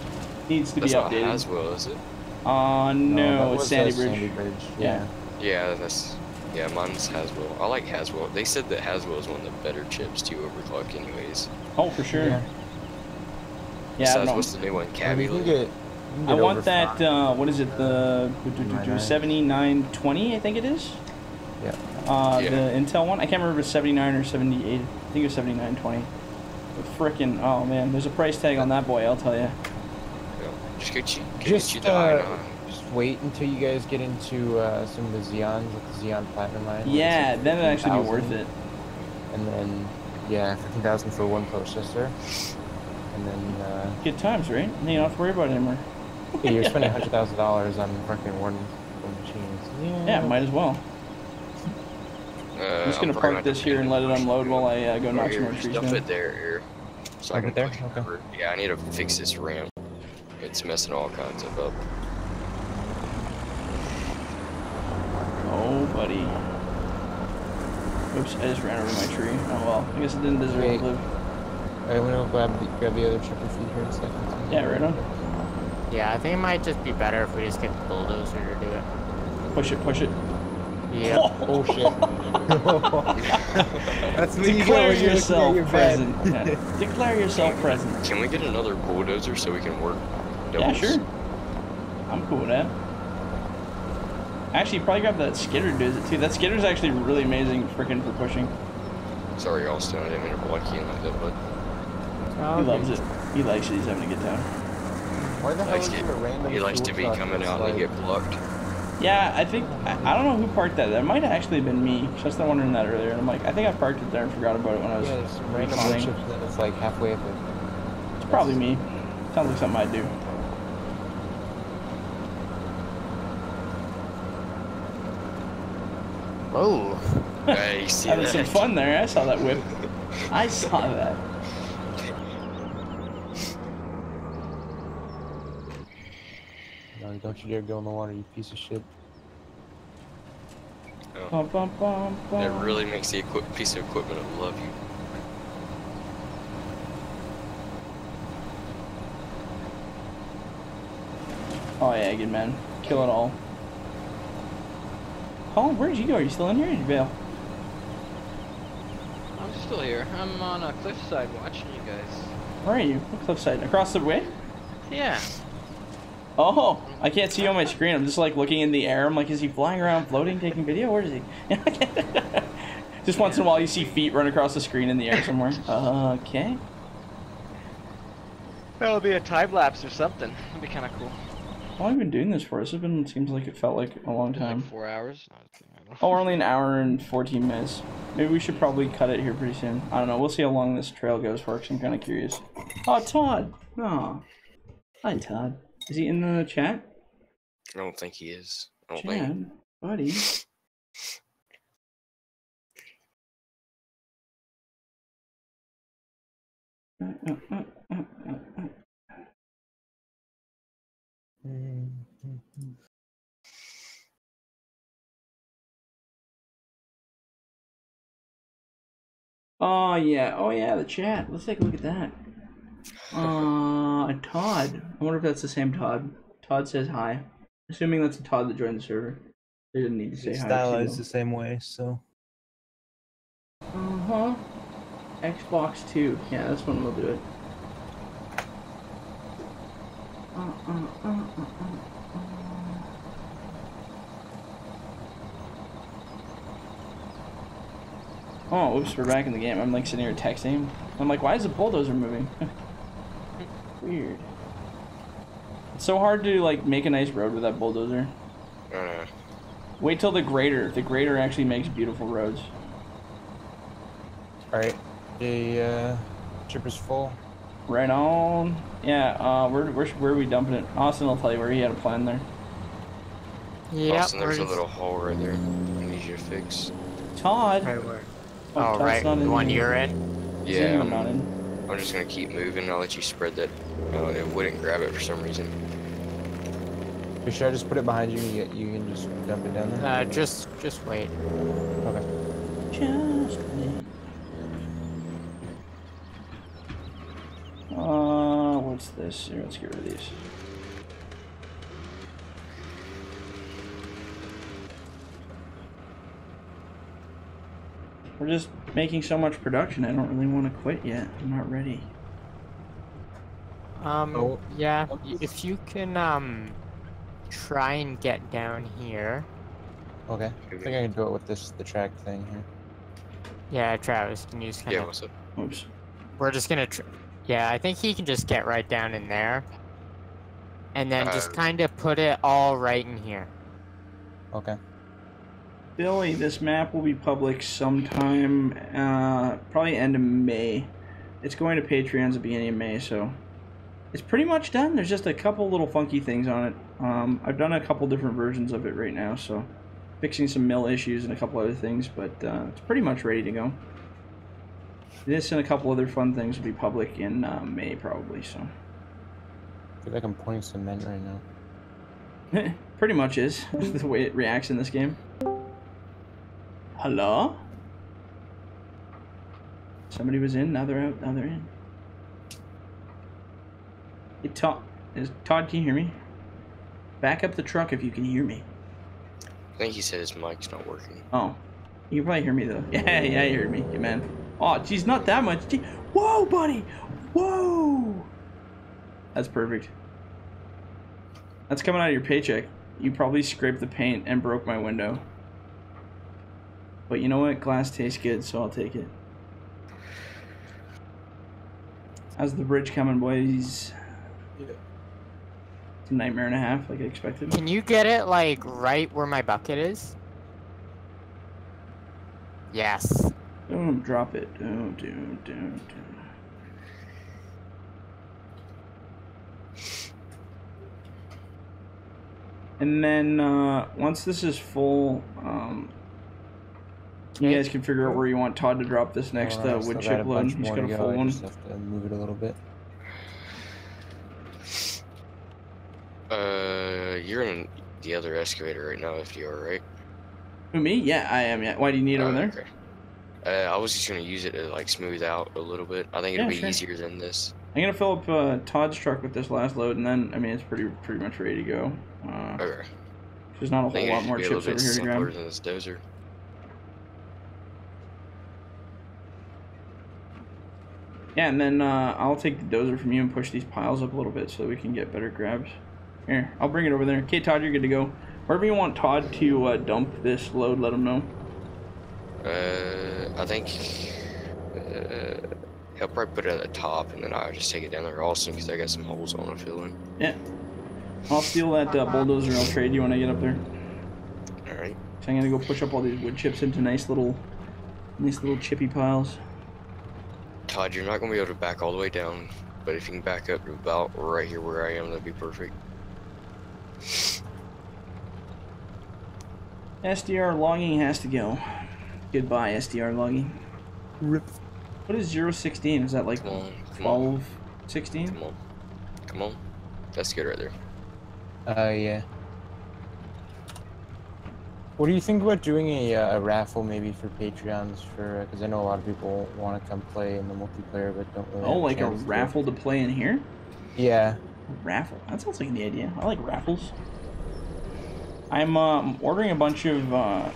needs to be updated. That's not Haswell, is it? No, it's Sandy Bridge. Sandy Bridge. Yeah. Yeah, that's... Yeah, mine's Haswell. I like Haswell. They said that Haswell is one of the better chips to overclock anyways. Oh, for sure. Yeah. Yeah, I don't know. What's the new one? Cabby. You can get I want that, what is it, the 7920, I think it is? Yeah. The Intel one? I can't remember if it's 79 or 78. I think it was 7920. Frickin', oh man, there's a price tag on that boy, I'll tell you. Just wait until you guys get into some of the Xeons with the Xeon Platinum line. Yeah, then it'd actually be worth it. And then, yeah, 15,000 for one processor. And then, good times, right? And you don't have to worry about it anymore. Yeah, you're spending $100,000 on fucking one machines. Yeah, might as well. I'm just gonna park this here and let it unload while I go knock some more trees down. It there. So I can there? Okay. Yeah, I need to fix this ramp. It's messing all kinds of up. Oh, buddy. Oops, I just ran over my tree. Oh well, I guess it didn't deserve to live. I want to grab the other triple feed here in a second. Yeah, right on. Yeah, I think it might just be better if we just get the bulldozer to do it. Push it. Yeah. Oh shit. That's me. Declare yourself present. Yeah. Declare yourself present. Can we get another bulldozer so we can work doubles? Yeah, sure. I'm cool with that. Actually, probably grab that skidder too. That skidder's actually really amazing freaking for pushing. Sorry, Austin, I didn't mean to block you like that, but... Oh, he loves it. He likes it. He's having a good time. Why the hell is there a random He likes to be coming out and get blocked. Yeah, I think... I don't know who parked that. That might have actually been me. I was wondering that earlier. And I'm like, I think I parked it there and forgot about it when I was... Yeah, there's some random ships that it's like halfway up there. It's probably me. Sounds like something I'd do. Whoa. Nice. Having some fun there. I saw that whip. I saw that. Don't you dare go in the water, you piece of shit. Oh. Bum, bum, bum, bum. That really makes the piece of equipment love you. Oh yeah, good man. Kill it all. Colin, where'd you go? Are you still in here or did you bail? I'm still here. I'm on a cliffside watching you guys. Where are you? What cliffside? Across the way? Yeah. Oh, I can't see you on my screen. I'm just like looking in the air. I'm like, is he flying around, floating, taking video? Where is he? Just once in a while, you see feet run across the screen in the air somewhere. Okay. That'll be a time lapse or something. That'd be kind of cool. How long have you been doing this for? This has been, it seems like it felt like a long time. Like 4 hours. Oh, we're only an hour and 14 minutes. Maybe we should probably cut it here pretty soon. I don't know. We'll see how long this trail goes for, because I'm kind of curious. Oh, Todd. Oh. Hi, Todd. Is he in the chat? I don't think he is. I don't think. Buddy. Oh yeah, the chat. Let's take a look at that. Todd. I wonder if that's the same Todd. Todd says hi. Assuming that's the Todd that joined the server. They didn't need to say hi. Stylized the same way, so. Uh-huh. Xbox 2. Yeah, that's when we'll do it. Oh, oops, we're back in the game. I'm like sitting here texting. I'm like, why is the bulldozer moving? Weird. It's so hard to like make a nice road with that bulldozer. Wait till the grader. The grader actually makes beautiful roads. Alright, the chipper's full. Right on. Yeah, where are we dumping it? Austin will tell you where he had a plan there. Yeah. Austin, there's a little hole right there. I need you to fix. Todd. Right where? Oh, right. The one you're in. Yeah. I'm just gonna keep moving. I'll let you spread that. No, it wouldn't grab it for some reason. Or should I just put it behind you and you can just dump it down there? Just wait. Okay. Just wait. What's this? Here, let's get rid of these. We're just making so much production, I don't really want to quit yet. I'm not ready. Yeah, if you can, try and get down here. Okay, I think I can do it with the track thing here. Yeah, Travis, can you just kinda... Yeah, what's up? Oops. We're just gonna... Yeah, I think he can just get right down in there. And then just kind of put it all right in here. Okay. Billy, this map will be public sometime, probably end of May. It's going to Patreon at the beginning of May, so... It's pretty much done. There's just a couple little funky things on it. I've done a couple different versions of it right now, so... Fixing some mill issues and a couple other things, but it's pretty much ready to go. This and a couple other fun things will be public in May, probably, so. I feel like I'm pouring cement right now. Pretty much is, the way it reacts in this game. Hello? Somebody was in, now they're out, now they're in. Hey, Todd, can you hear me? Back up the truck if you can hear me. I think he said his mic's not working. Oh. You can probably hear me, though. Yeah, yeah, you heard me, good man. Oh, geez, not that much. Geez. Whoa, buddy! Whoa! That's perfect. That's coming out of your paycheck. You probably scraped the paint and broke my window. But you know what? Glass tastes good, so I'll take it. How's the bridge coming, boys? Yeah. It's a nightmare and a half, like I expected. Can you get it, like, right where my bucket is? Yes. Don't drop it. Don't. And then once this is full, you guys can figure out where you want Todd to drop this next wood chip load. He's got a full one. Just have to move it a little bit. You're in the other excavator right now, FDR, right? Who, me? Yeah, I am. Yeah. Why do you need it over there? Okay. I was just gonna use it to like smooth out a little bit. I think it'll be easier than this. I'm gonna fill up Todd's truck with this last load, and then I mean it's pretty much ready to go. Okay. There's not a whole lot more chips over here to grab. Than this dozer. Yeah, and then I'll take the dozer from you and push these piles up a little bit so that we can get better grabs. Here, I'll bring it over there. Okay, Todd, you're good to go. Wherever you want Todd to dump this load, let him know. I think he'll probably put it at the top, and then I'll just take it down there also because I got some holes I want to fill in. Yeah, I'll steal that bulldozer. I'll trade you when I get up there. All right. So I'm gonna go push up all these wood chips into nice little chippy piles. Todd, you're not gonna be able to back all the way down, but if you can back up to about right here where I am, that'd be perfect. SDR logging has to go. Goodbye, SDR logging. Rip. What is 016? Is that like 1216? Come on. That's good right there. Yeah. What do you think about doing a raffle maybe for Patreons for, because I know a lot of people want to come play in the multiplayer but don't really. Oh, like a raffle to play in here? Yeah. A raffle. That sounds like the idea. I like raffles. I'm ordering a bunch of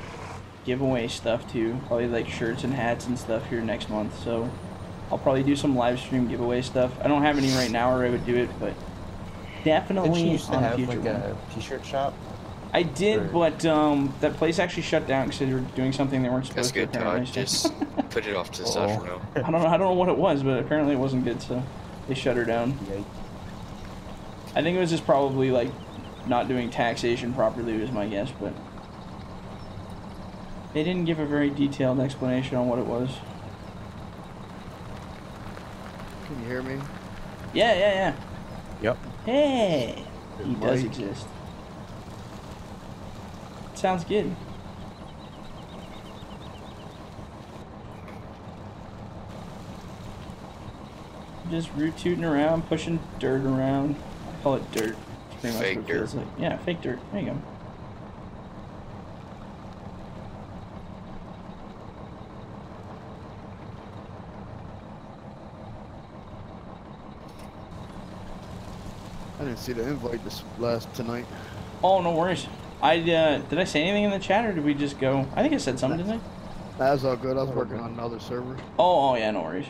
giveaway stuff too, probably like shirts and hats and stuff here next month, so I'll probably do some live stream giveaway stuff. I don't have any right now or I would do it, but definitely used to on have a future like a t-shirt shop. I did, or... but that place actually shut down because they were doing something they weren't supposed to. That's good, Todd. Just put it off to the side for now. I don't know what it was, but apparently it wasn't good, so they shut her down. Yikes. I think it was just probably like not doing taxation properly was my guess, but they didn't give a very detailed explanation on what it was. Can you hear me? Yeah. Yep. Hey! He does exist. Sounds good. Just root-tooting around, pushing dirt around. I call it dirt. It's pretty much fake what it feels like. Yeah, fake dirt. There you go. I didn't see the invite this tonight. Oh, no worries. Did I say anything in the chat or did we just go? I think I said something, didn't I? That was all good. I was working on another server. Oh, yeah, no worries.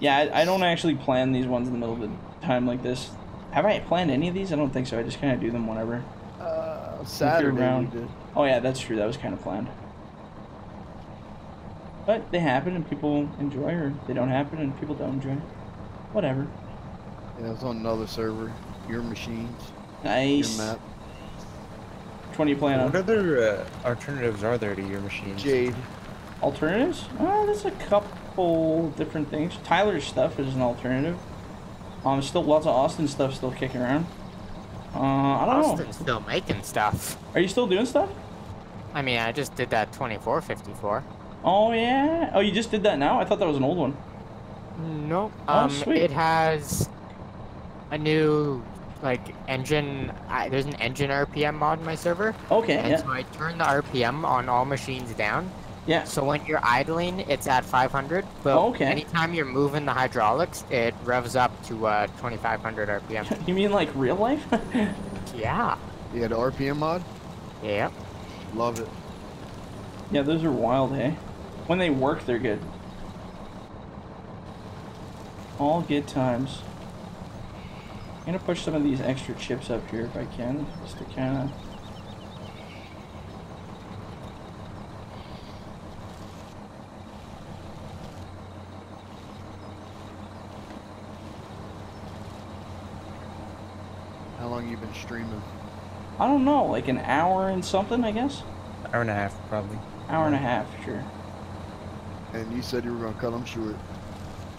Yeah, I don't actually plan these ones in the middle of the time like this. Have I planned any of these? I don't think so. I just kind of do them whenever. Saturday we did. Oh, yeah, that's true. That was kind of planned. But they happen and people enjoy, or they don't happen and people don't enjoy. Whatever. Yeah, it was on another server. Your machines. Nice. Your map. Which one do you plan on? What other alternatives are there to your machines? Jade. Alternatives? There's a couple different things. Tyler's stuff is an alternative. Still lots of Austin stuff still kicking around. I don't know. Austin's still making stuff. Are you still doing stuff? I mean, I just did that 2454. Oh yeah. Oh, you just did that now? I thought that was an old one. Nope. Oh, sweet. It has a new. Like engine, there's an engine RPM mod in my server. Okay. And yeah. So I turn the RPM on all machines down. Yeah. So when you're idling, it's at 500. But anytime you're moving the hydraulics, it revs up to 2500 RPM. You mean like real life? Yeah. You had the RPM mod? Yep. Love it. Yeah, those are wild, hey. When they work, they're good. All good times. I'm gonna push some of these extra chips up here if I can, just to kind of. How long you been streaming? I don't know, like an hour and something, I guess. Hour and a half, probably. Hour and a half, sure. And you said you were gonna cut them short.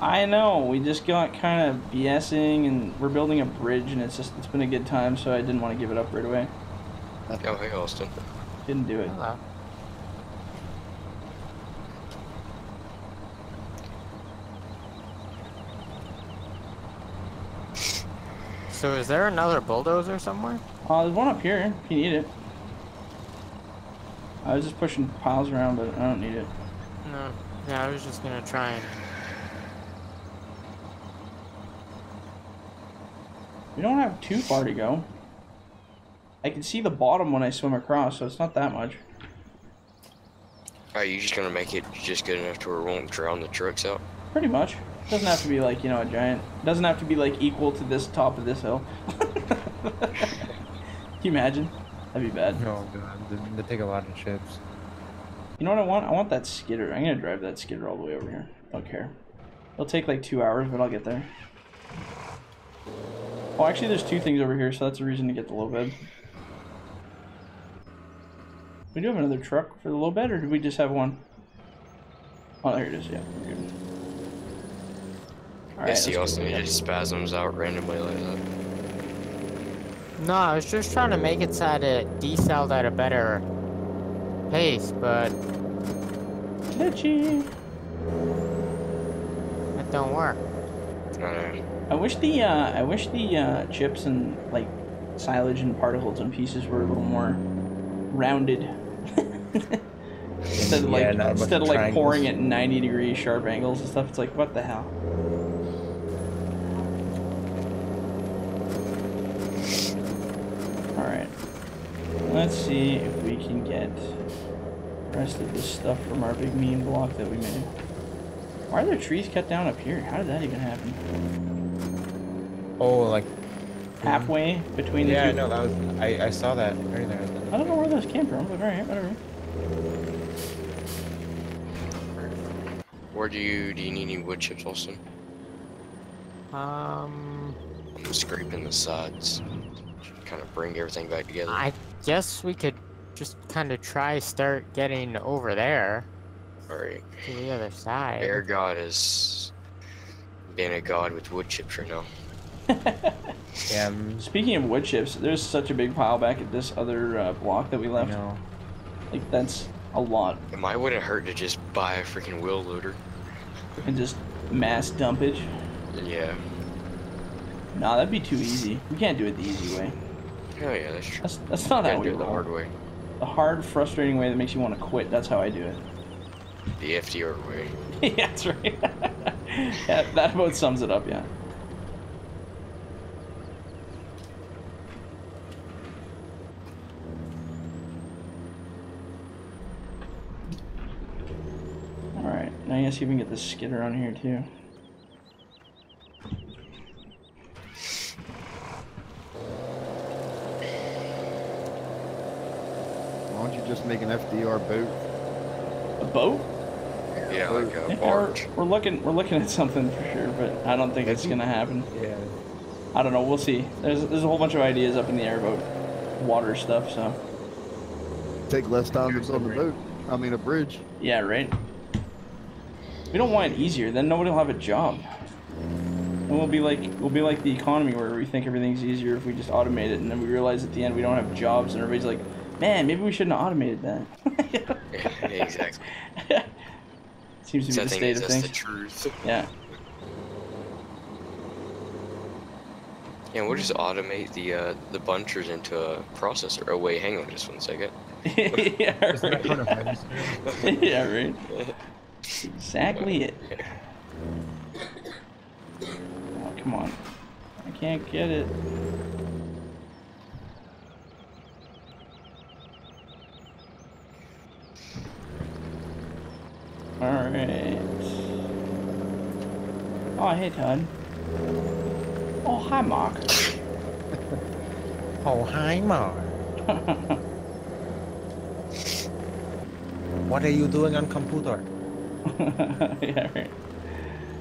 I know, we just got kind of BSing and we're building a bridge and it's been a good time, so I didn't want to give it up right away. Oh, hey Austin. Didn't do it. Hello. So is there another bulldozer somewhere? There's one up here, if you need it. I was just pushing piles around, but I don't need it. No, yeah, I was just gonna try and... We don't have too far to go. I can see the bottom when I swim across, so it's not that much. Are you just gonna make it just good enough to where it won't drown the trucks out? Pretty much. It doesn't have to be like, you know, a giant. It doesn't have to be like equal to this top of this hill. Can you imagine? That'd be bad. Oh god, they take a lot of chips. You know what I want? I want that skidder. I'm gonna drive that skidder all the way over here. I don't care. It'll take like 2 hours, but I'll get there. Oh, actually, there's two things over here, so that's a reason to get the low bed. We do have another truck for the low bed, or do we just have one? Oh, there it is. Yeah. Good. All right, I see Austin just spasms out randomly like that. No, I was just trying to make it so that it decelled at a better pace, but glitchy. That don't work. I wish the chips and like silage and particles and pieces were a little more rounded. Instead of like pouring at 90 degree sharp angles and stuff, it's like what the hell. Alright. Let's see if we can get the rest of this stuff from our big mean block that we made. Why are there trees cut down up here? How did that even happen? Oh, like halfway between the two. Yeah, no, that was I saw that right there. I don't know where those came from, but alright, whatever. Where do you need any wood chips, Austin? I'm scraping the sides. Should kind of bring everything back together. I guess we could just kind of start getting over there. Alright. To the other side. Air God is being a god with wood chips right now. Yeah. Speaking of wood chips, there's such a big pile back at this other block that we left. Like that's a lot. It might wouldn't hurt to just buy a freaking wheel loader. And just mass dumpage? Yeah. Nah, that'd be too easy. We can't do it the easy way. Oh yeah, that's true. That's not how we do it the hard way. The hard, frustrating way that makes you want to quit, that's how I do it. The FDR way. Yeah, that's right. Yeah, that about sums it up, yeah. Alright, now I guess you can get this skidder on here too. Why don't you just make an FDR boat? A boat? Yeah, like a barge. We're looking at something for sure, but I don't think it's gonna happen. Yeah. I don't know, we'll see. There's a whole bunch of ideas up in the air about water stuff, so. Take less time to build a boat. I mean a bridge. Yeah, right. We don't want it easier, then nobody'll have a job. And we'll be like the economy where we think everything's easier if we just automate it, and then we realize at the end we don't have jobs, and everybody's like, man, maybe we shouldn't have automated that. Yeah, exactly. Seems to be the state of things. That's the truth. Yeah. Yeah, we'll just automate the bunchers into a processor. Oh wait, hang on just one second. Yeah, right. Yeah, right. That's exactly it. Oh, come on. I can't get it. Alright. Oh, hey, Todd. Oh, hi, Mark. Oh, hi, Mark. What are you doing on computer? Yeah, right.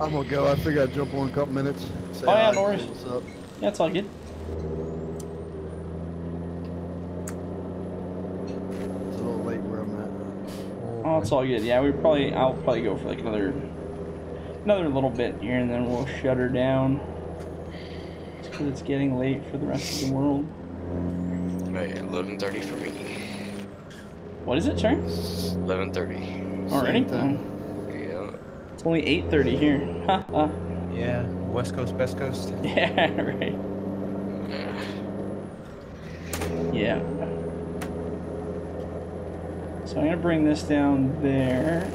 I'm gonna go. I think I'll jump on in a couple minutes. Say oh, yeah, no worries. What's up? Yeah, it's all good. It's a little late where I'm at. Oh, it's all good. Yeah, I'll probably go for like another little bit here, and then we'll shut her down. Because it's getting late for the rest of the world. Right, 11:30 for me. What is it, sir? 11:30. Already? Yeah. It's only 8:30 here. Yeah, West Coast, Best Coast. Yeah, right. Yeah. So I'm going to bring this down there.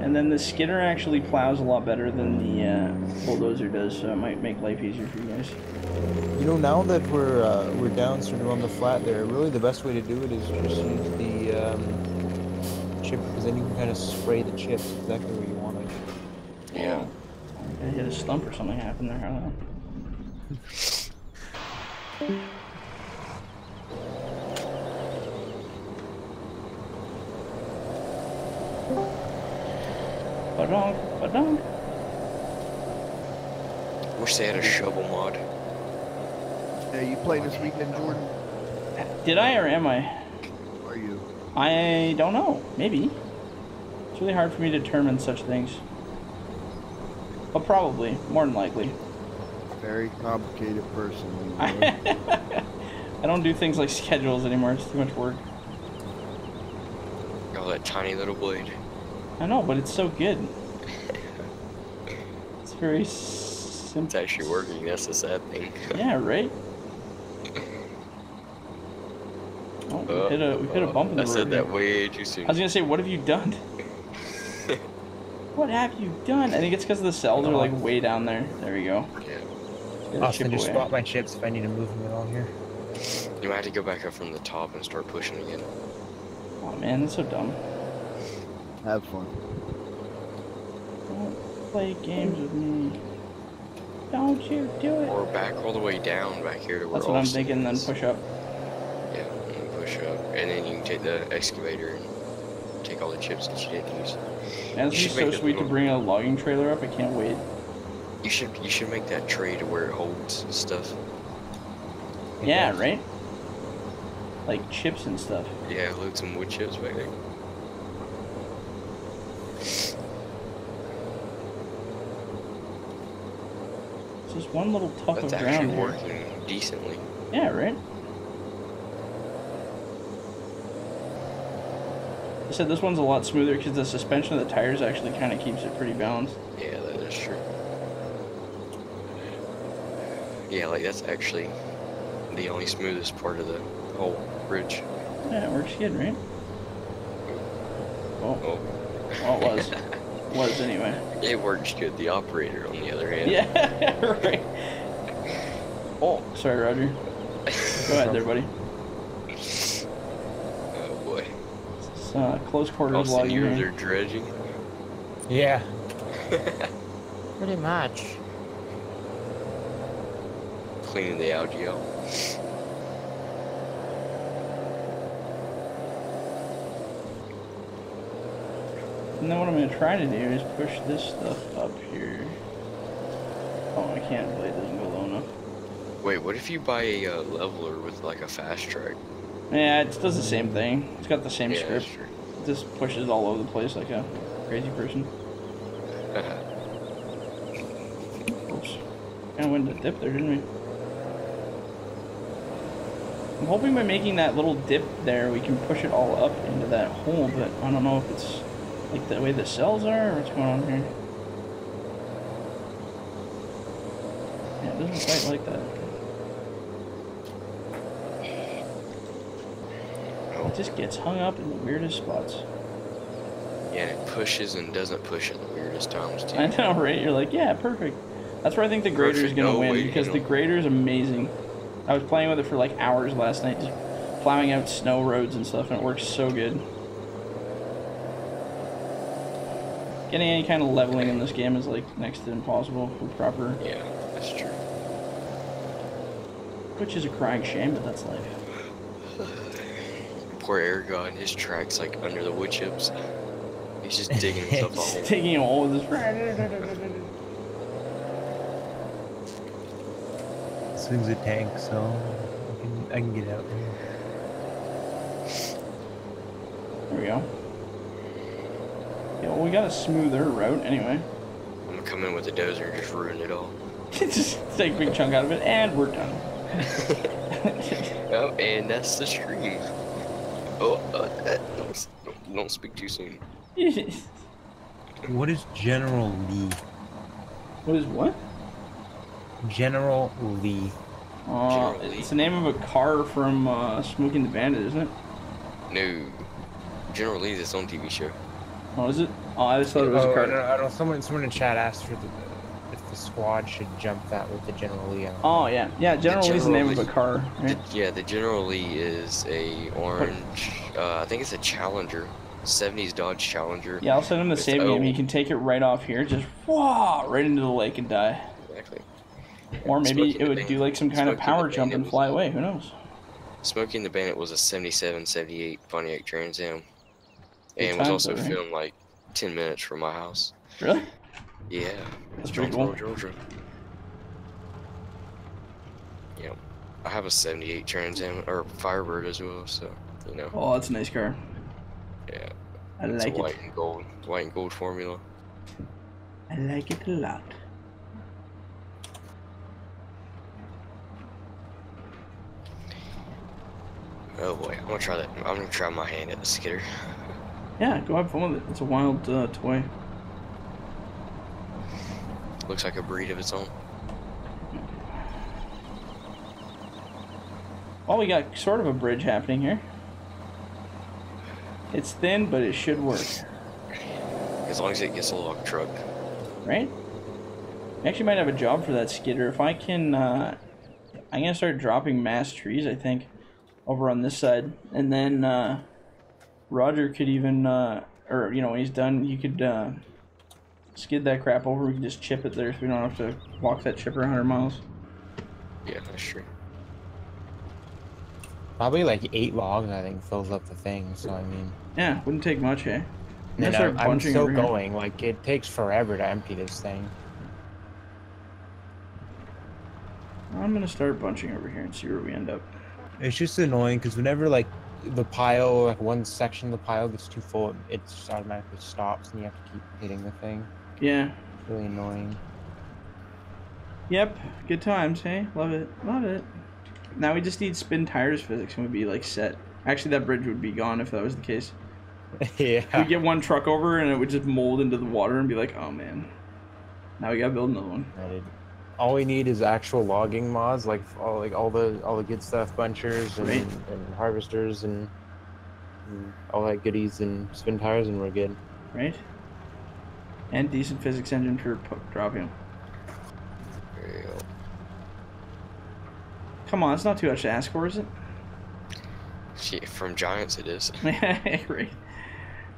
And then the skidder actually plows a lot better than the bulldozer does, so it might make life easier for you guys. You know, now that we're down sort of on the flat there, really the best way to do it is just use the chip, because then you can kind of spray the chips exactly where you want it. Yeah. I hit a stump or something happened there, I don't know. Ba-dunk. Wish they had a shovel mod. Yeah, you played this weekend, Jordan? Did I or am I? Are you? I don't know. Maybe. It's really hard for me to determine such things. But probably. More than likely. Very complicated person. You know? I don't do things like schedules anymore. It's too much work. Oh, that tiny little blade. I know, but it's so good. It's very simple. It's actually working. That's the sad thing. Yeah, right? Oh, we hit a bump in the road. I said that way too soon. I was going to say, what have you done? What have you done? I think it's because the cells are like way down there. There we go. Yeah. Austin, just spot my chips if I need to move them at all here. You might have to go back up from the top and start pushing again. Oh man, that's so dumb. Have fun. Don't play games with me. Don't you do it. Or back all the way down back here to where Austin is. That's what I'm thinking, then push up. Yeah, and then push up. And then you can take the excavator and take all the chips that you didn't use. Man, it's so sweet to bring a logging trailer up. I can't wait. You should make that tray to where it holds stuff. Yeah, right? Like chips and stuff. Yeah, load some wood chips back there. It's just one little tuft of ground. That's actually working decently. Yeah, right? I said this one's a lot smoother because the suspension of the tires actually kind of keeps it pretty balanced. Yeah, that is true. Yeah, like that's actually the only smoothest part of the whole bridge. Yeah, it works good, right? Oh. Oh. Well, it was. It was, anyway. It works good. The operator, on the other hand. Yeah, right. Oh, sorry, Roger. Go ahead there, buddy. Oh, boy. It's close quarters logging. You're there dredging? Yeah. Pretty much. Cleaning the algae out. And then what I'm going to try to do is push this stuff up here. Oh, I can't. Blade doesn't go low enough. Wait, what if you buy a leveler with like a fast track? Yeah, it does the same thing. It's got the same script. It just pushes all over the place like a crazy person. Oops. Kind of went to dip there, didn't we? I'm hoping by making that little dip there, we can push it all up into that hole, but I don't know if it's like the way the cells are, or what's going on here? Yeah, it doesn't quite like that. It just gets hung up in the weirdest spots. Yeah, it pushes and doesn't push at the weirdest times, too. I know, right? You're like, yeah, perfect. That's where I think the grader is going to win, because the grader is amazing. I was playing with it for like hours last night, just plowing out snow roads and stuff, and it works so good. Getting any kind of leveling in this game is like next to impossible for proper. Yeah, that's true. Which is a crying shame, but that's life. Poor air god, his track's like under the wood chips. He's just digging himself a hole. Digging a hole with his track. Swings a tank, so I can get out there. There we go. Yeah, well, we got a smoother route, anyway. I'm gonna come in with a dozer and just ruin it all. Just take a big chunk out of it, and we're done. Oh, and that's the stream. Oh, don't speak too soon. What is General Lee? What is what? General Lee. General Lee. It's the name of a car from Smoking the Bandit, isn't it? No. General Lee is its own TV show. Oh, is it? Oh, I just thought it was a card. I don't know. Someone in chat asked for if the squad should jump that with the General Lee. Oh yeah, yeah. General Lee's the name of a car, right? Yeah, the General Lee is a orange. I think it's a Challenger, '70s Dodge Challenger. Yeah, I'll send him the same game. He can take it right off here, just whoa, right into the lake and die. Exactly. Or maybe it would do like some kind of power jump and fly away. Who knows? Smoking the Bandit was a '77, '78 Pontiac Trans Am. And was also filmed like 10 minutes from my house. Really? Yeah. That's pretty cool. Georgia. Yeah. I have a '78 Trans Am or Firebird as well, so you know. Oh, that's a nice car. Yeah. I like it. White and gold formula. I like it a lot. Oh boy, I'm gonna try that. I'm gonna try my hand at the skidder. Yeah, go have fun with it. It's a wild toy. Looks like a breed of its own. Well, we got sort of a bridge happening here. It's thin, but it should work. As long as it gets a log truck. Right? I actually might have a job for that skidder. If I can, I'm gonna start dropping mass trees, I think, over on this side. And then, Roger could even, or, you know, when he's done, you could, skid that crap over. We can just chip it there so we don't have to walk that chipper 100 miles. Yeah, that's true. Probably like 8 logs, I think, fills up the thing, so I mean... Yeah, wouldn't take much, eh? And I'm still going, like, it takes forever to empty this thing. I'm gonna start bunching over here and see where we end up. It's just annoying, because whenever, like, the pile, like, one section of the pile gets too full, it just automatically stops, and you have to keep hitting the thing. Yeah. It's really annoying. Yep, good times, hey? Love it, love it. Now we just need spin tires physics and we'd be like set. Actually, that bridge would be gone if that was the case. Yeah. We'd get one truck over and it would just mold into the water and be like, oh man. Now we gotta build another one. Right. All we need is actual logging mods, like all the good stuff, bunchers and, right, and harvesters and all that goodies and spin tires, and we're good. Right. And decent physics engine for dropping. Come on, it's not too much to ask for, is it? Shit, from Giants it is. Right.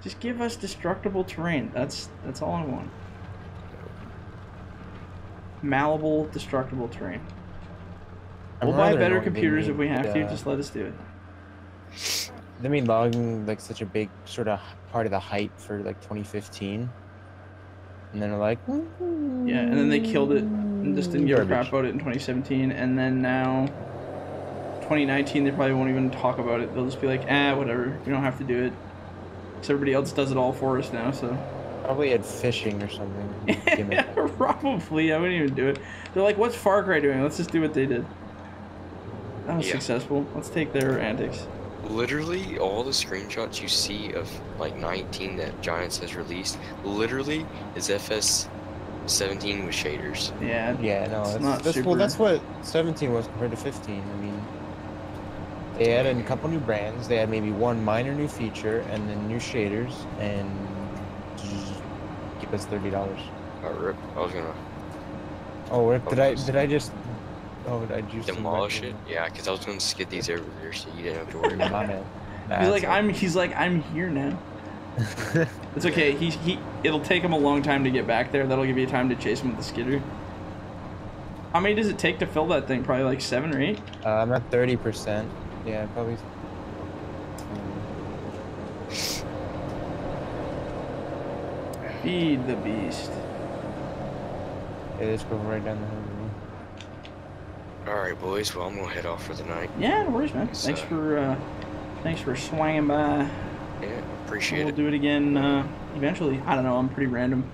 Just give us destructible terrain. That's all I want. Malleable, destructible terrain. We'll buy better computers if we have to. Just let us do it. They made logging like such a big sort of part of the hype for like 2015, and then they're like, yeah, and then they killed it. And just didn't give a crap about it in 2017, and then now 2019 they probably won't even talk about it. They'll just be like, ah, whatever, we don't have to do it, because everybody else does it all for us now. So probably at fishing or something. Yeah, probably. I wouldn't even do it. They're like, what's Far Cry doing? Let's just do what they did. That was successful. Let's take their antics. Literally all the screenshots you see of like 19 that Giants has released literally is FS 17 with shaders. Yeah. Yeah. No. It's not super... Well, that's what 17 was compared to 15. I mean, they added a couple new brands. They had maybe one minor new feature and then new shaders, and keep us $30. Oh, rip! I was gonna. Oh, rip! Did I just? Oh, did you demolish it? Yeah, because I was gonna skid these over there, so you didn't have to worry about it. Nah, he's like, I'm here now. It's okay. It'll take him a long time to get back there. That'll give you time to chase him with the skidder. How many does it take to fill that thing? Probably like 7 or 8. I'm at 30%. Yeah, probably. Feed the beast. Yeah, let's go right down the hill. All right, boys. Well, I'm gonna head off for the night. Yeah, no worries, man. Thanks for swinging by. Yeah. Appreciate it. We'll do it again eventually. I don't know. I'm pretty random.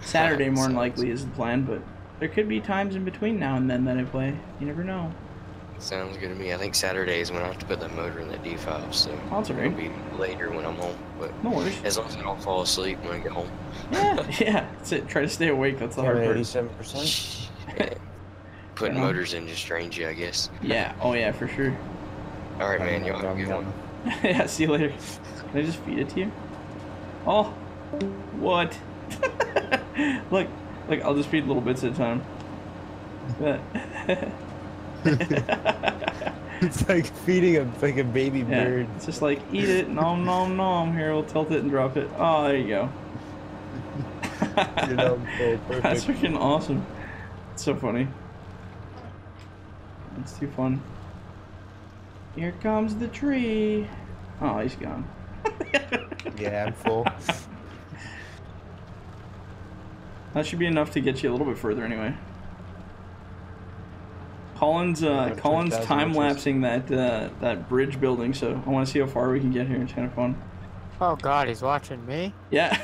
Saturday more than likely is the plan, but there could be times in between now and then that I play. You never know. Sounds good to me. I think Saturday is when I have to put that motor in the D5, so it'll be later when I'm home. But no worries. As long as I don't fall asleep when I get home. Yeah, yeah. That's it. Try to stay awake. That's the hard part. 87%. Putting motors in just drains you, I guess. Yeah. Oh yeah, for sure. All right, man. Y'all have a good one. Yeah. See you later. Can I just feed it to you? Oh, what? look, I'll just feed little bits at a time. It's like feeding a baby bird. It's just like, eat it, nom nom nom. Here, we'll tilt it and drop it. Oh, there you go. That's freaking awesome. It's so funny. It's too fun. Here comes the tree. Oh, he's gone. Yeah, I'm full. That should be enough to get you a little bit further anyway. Colin's time lapsing that bridge building, so I want to see how far we can get here. It's kind of fun. Oh God, he's watching me? Yeah.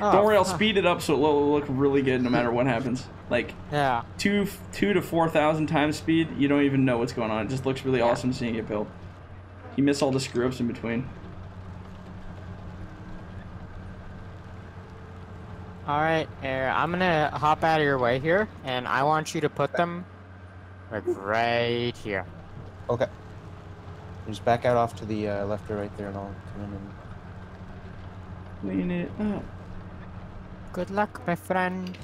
Oh, don't worry, I'll speed it up so it'll look really good no matter what happens. Like, yeah, 2 to 4,000 times speed, you don't even know what's going on. It just looks really awesome seeing it build. You miss all the screw-ups in between. Alright, I'm gonna hop out of your way here, and I want you to put them, like, right here. Okay. Just back out off to the left or right there, and I'll come in and... clean it up. Good luck, my friend.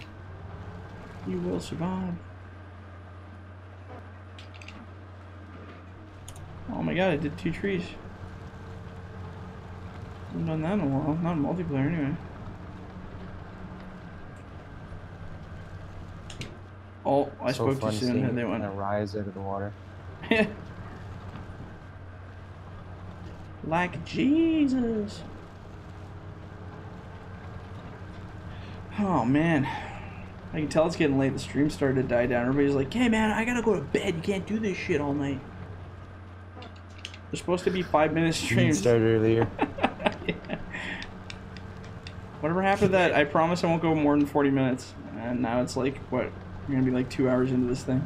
You will survive. Oh my god, I did 2 trees. I haven't done that in a while. Not in multiplayer, anyway. Oh, I spoke too soon and they went. Gonna rise out of the water. Like Jesus. Oh man. I can tell it's getting late. The stream started to die down. Everybody's like, hey man, I gotta go to bed. You can't do this shit all night. They're supposed to be 5-minute streams. Started earlier. Yeah. Whatever happened to that, I promise I won't go more than 40 minutes. And now it's like, what? We're gonna be like 2 hours into this thing.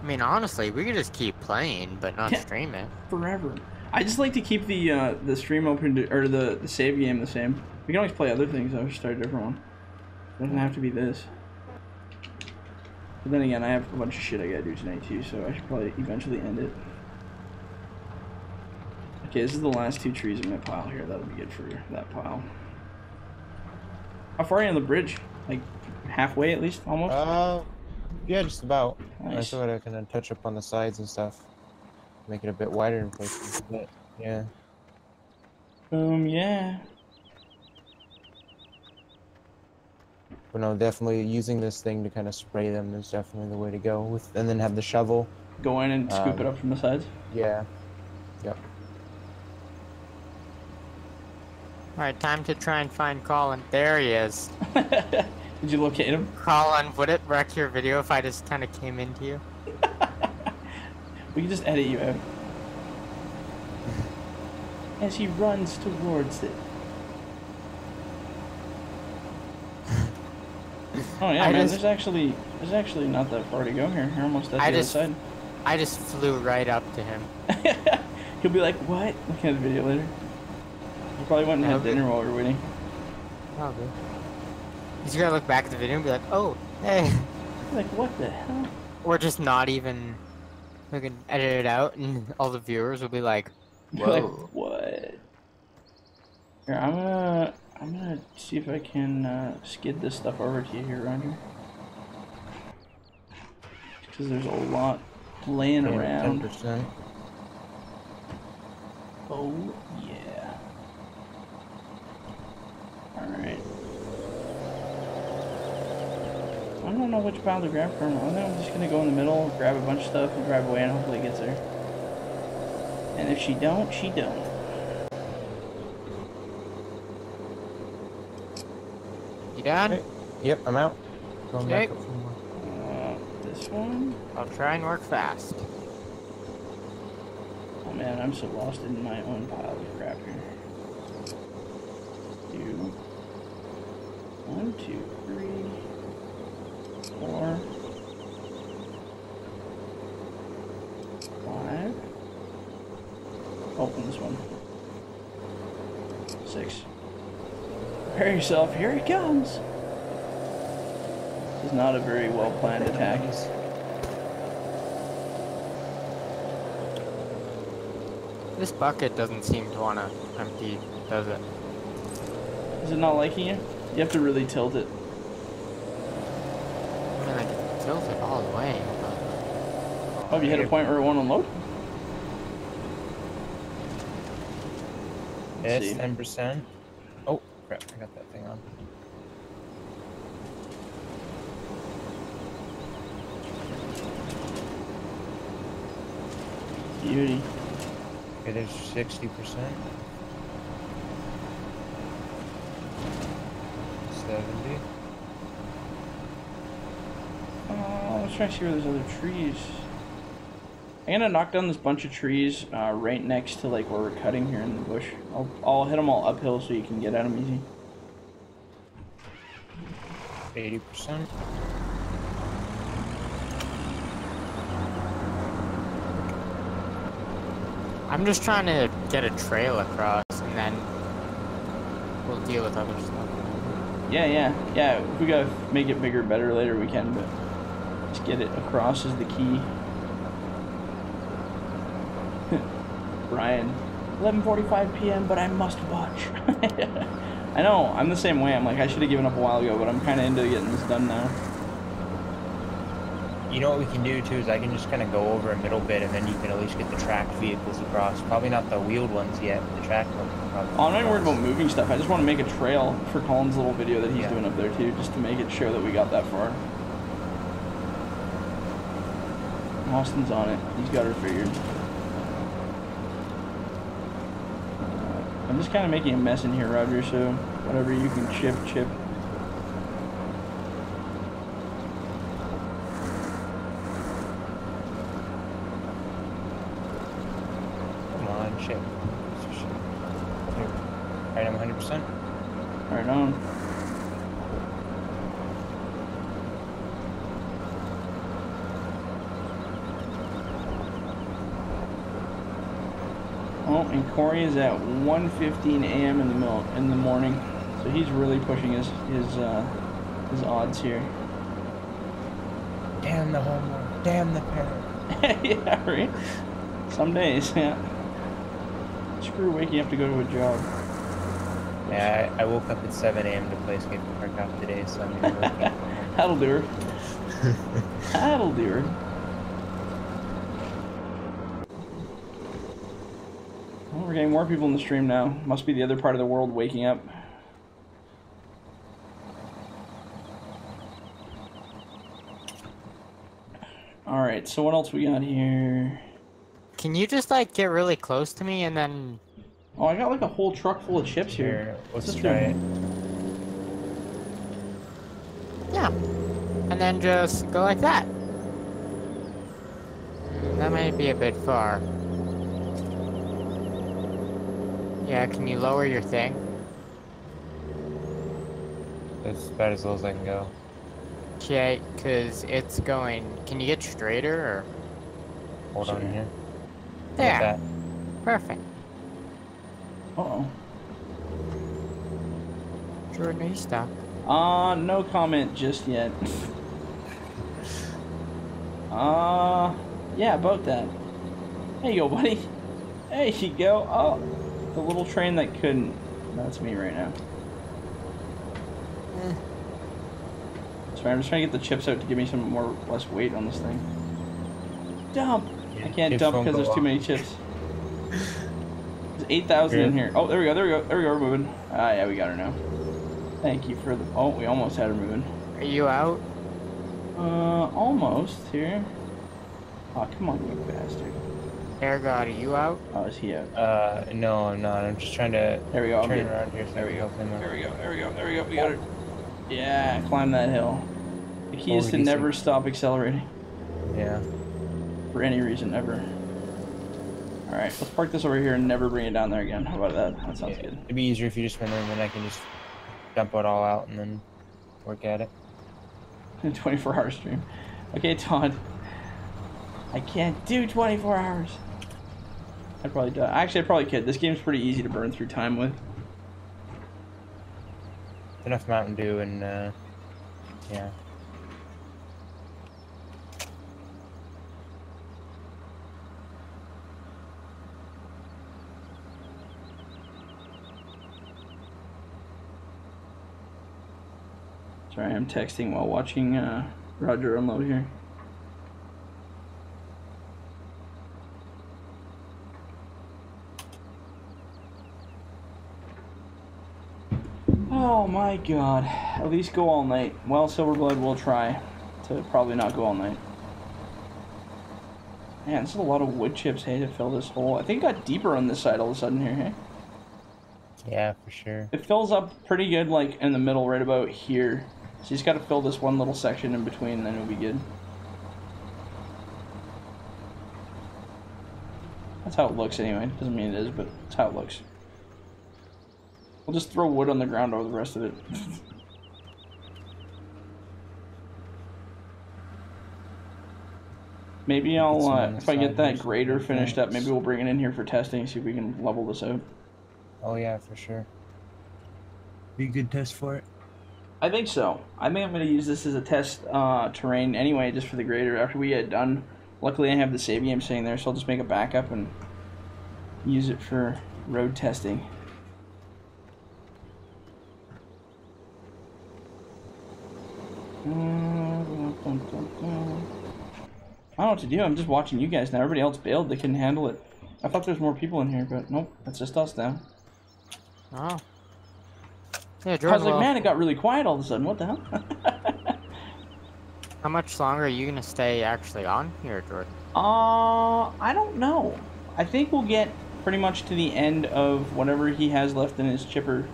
I mean, honestly, we could just keep playing, but not stream it forever. I just like to keep the stream open, to, or the save game the same. We can always play other things. I'll just start a different one. It doesn't have to be this. But then again, I have a bunch of shit I gotta do tonight too, so I should probably eventually end it. Okay, this is the last 2 trees in my pile here. That'll be good for that pile. How far are you on the bridge? Like halfway at least, almost? Yeah, just about. Nice. I thought I can touch up on the sides and stuff. Make it a bit wider in places, but yeah. Yeah. But no, definitely using this thing to kind of spray them is definitely the way to go with, and then have the shovel. Go in and scoop it up from the sides? Yeah. Yep. Alright, time to try and find Colin. There he is. Did you locate him? Colin, would it wreck your video if I just kind of came into you? We can just edit you out. As he runs towards it. Oh yeah, man, there's actually not that far to go here. You're almost at the other side. I just flew right up to him. He'll be like, what? Look at the video later. You probably went and had dinner while we were waiting. Probably. He's gonna look back at the video and be like, oh, hey. Like, what the hell? Or just not even... we can edit it out and all the viewers will be like, whoa. Like, what? Here, I'm gonna see if I can skid this stuff over to you here, Roger. Because there's a lot laying around. 10%. Oh, yeah. Alright. I don't know which pile to grab from. I think I'm just gonna go in the middle, grab a bunch of stuff, and drive away, and hopefully it gets there. And if she don't, she don't. You done? Okay. Yep, I'm out. Going back up some more. This one? I'll try and work fast. Oh man, I'm so lost in my own pile of crap here. 1, 2, 3, 4, 5. Open this one. 6. Prepare yourself. Here it comes. This is not a very well-planned attack. This bucket doesn't seem to want to empty, does it? Is it not liking you? You have to really tilt it. I mean, I can tilt it all the way. But... oh, you hit a point where it won't unload? It's 10%. Oh, crap, I got that thing on. Beauty. It is 60%. Let's try to see where there's other trees. I'm gonna knock down this bunch of trees right next to like where we're cutting here in the bush. I'll hit them all uphill so you can get at them easy. 80%. I'm just trying to get a trail across, and then we'll deal with other stuff. Yeah. If we gotta make it bigger, better later, we can, but just get it across is the key. Brian, 11:45 p.m., but I must watch. I know, I'm the same way. I'm like, I should have given up a while ago, but I'm kind of into getting this done now. You know what we can do too is I can just kind of go over a middle bit, and then you can at least get the tracked vehicles across. Probably not the wheeled ones yet, but the tracked ones. I'm not even worried about moving stuff. I just want to make a trail for Colin's little video that he's doing up there too, just to make it sure that we got that far. Austin's on it. He's got her figured. I'm just kind of making a mess in here, Roger, so whatever you can chip. Come on, chip. Alright, I'm 100%. Alright, on. Oh, and Corey is at 1:15 a.m. in the morning, so he's really pushing his odds here. Damn the homework, damn the parent. Yeah, right. Some days, yeah. Screw waking up to go to a job. Yeah, I woke up at 7 a.m. to play skate park off today, so I'm gonna work out. That'll do her. That'll do her. We're getting more people in the stream now. Must be the other part of the world waking up. Alright, so what else we got here? Can you just like get really close to me and then... Oh, I got like a whole truck full of chips here. Let's try it. Yeah. And then just go like that. That might be a bit far. Yeah, can you lower your thing? That's about as low as I can go. Okay, because it's going... Can you get straighter, or...? Hold on here. There! Perfect. Uh-oh. Jordan, are you stopped? No comment just yet. Yeah, about that. There you go, buddy. There you go. Oh! The little train that couldn't. That's me right now. Eh. Sorry, I'm just trying to get the chips out to give me some more less weight on this thing. Dump! Yeah, I can't dump because there's too many chips. There's 8,000 in here. Oh, there we go, we're moving. Ah, yeah, we got her now. Thank you for the... Oh, we almost had her moving. Are you out? Almost here. Oh, come on, you bastard. Air God, are you out? Oh, is he out? No, I'm not. I'm just trying to turn around here. There we go. We got it. Yeah, climb that hill. The key is to never stop accelerating. Yeah. For any reason, ever. Alright, let's park this over here and never bring it down there again. How about that? That sounds good. It'd be easier if you just went there and then I can just dump it all out and then work at it. 24-hour stream. Okay, Todd. I can't do 24 hours. I'd probably die. Actually, I probably could. This game's pretty easy to burn through time with. Enough Mountain Dew and, yeah. Sorry, I'm texting while watching Roger unload here. Oh my god, at least go all night. Well, Silverblood will try to probably not go all night. Man, this is a lot of wood chips, hey, to fill this hole. I think it got deeper on this side all of a sudden here, hey? Yeah, for sure. It fills up pretty good, like, in the middle, right about here. So you just gotta fill this one little section in between, and then it'll be good. That's how it looks anyway. Doesn't mean it is, but that's how it looks. We'll just throw wood on the ground over the rest of it. Maybe I'll, if I get that grader finished up, maybe we'll bring it in here for testing, see if we can level this out. Oh yeah, for sure. Be a good test for it? I think so. I think I'm going to use this as a test terrain anyway, just for the grader, after we get done. Luckily I have the save game sitting there, so I'll just make a backup and use it for road testing. I don't know what to do, I'm just watching you guys now. Everybody else bailed, they couldn't handle it. I thought there was more people in here, but nope, that's just us now. Oh. Yeah, Jordan, I was like, man, it got really quiet all of a sudden, what the hell? How much longer are you going to stay actually on here, Jordan? I don't know. I think we'll get pretty much to the end of whatever he has left in his chipper,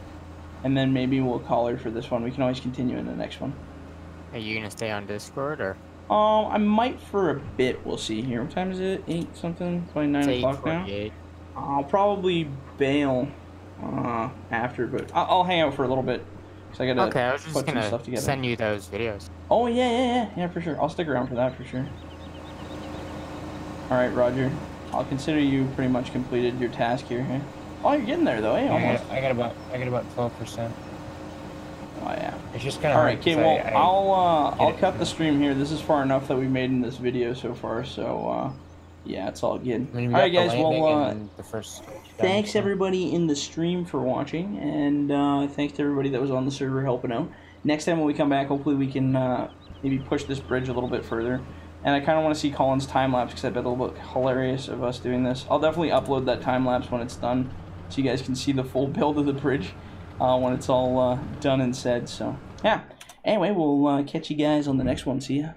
and then maybe we'll call her for this one. We can always continue in the next one. Are you going to stay on Discord, or...? I might for a bit, we'll see here. What time is it? 8 something? 29 o'clock now? I'll probably bail after, but I'll hang out for a little bit. Cause I gotta okay, I was just put gonna some stuff together. Send you those videos. Oh, yeah, for sure. I'll stick around for that, for sure. Alright, Roger. I'll consider you pretty much completed your task here. Eh? Oh, you're getting there, though, eh? Almost. I got about 12%. Oh, yeah. It's just kind of alright, okay, well, I'll cut the stream here. This is far enough that we've made in this video so far, so, yeah, it's all good. Alright, guys, well, thanks, everybody, in the stream for watching, and, thanks to everybody that was on the server helping out. Next time when we come back, hopefully we can, maybe push this bridge a little bit further. And I kind of want to see Colin's time-lapse, because I bet it'll look hilarious of us doing this. I'll definitely upload that time-lapse when it's done, so you guys can see the full build of the bridge. When it's all done and said, so yeah. Anyway, we'll catch you guys on the next one. See ya.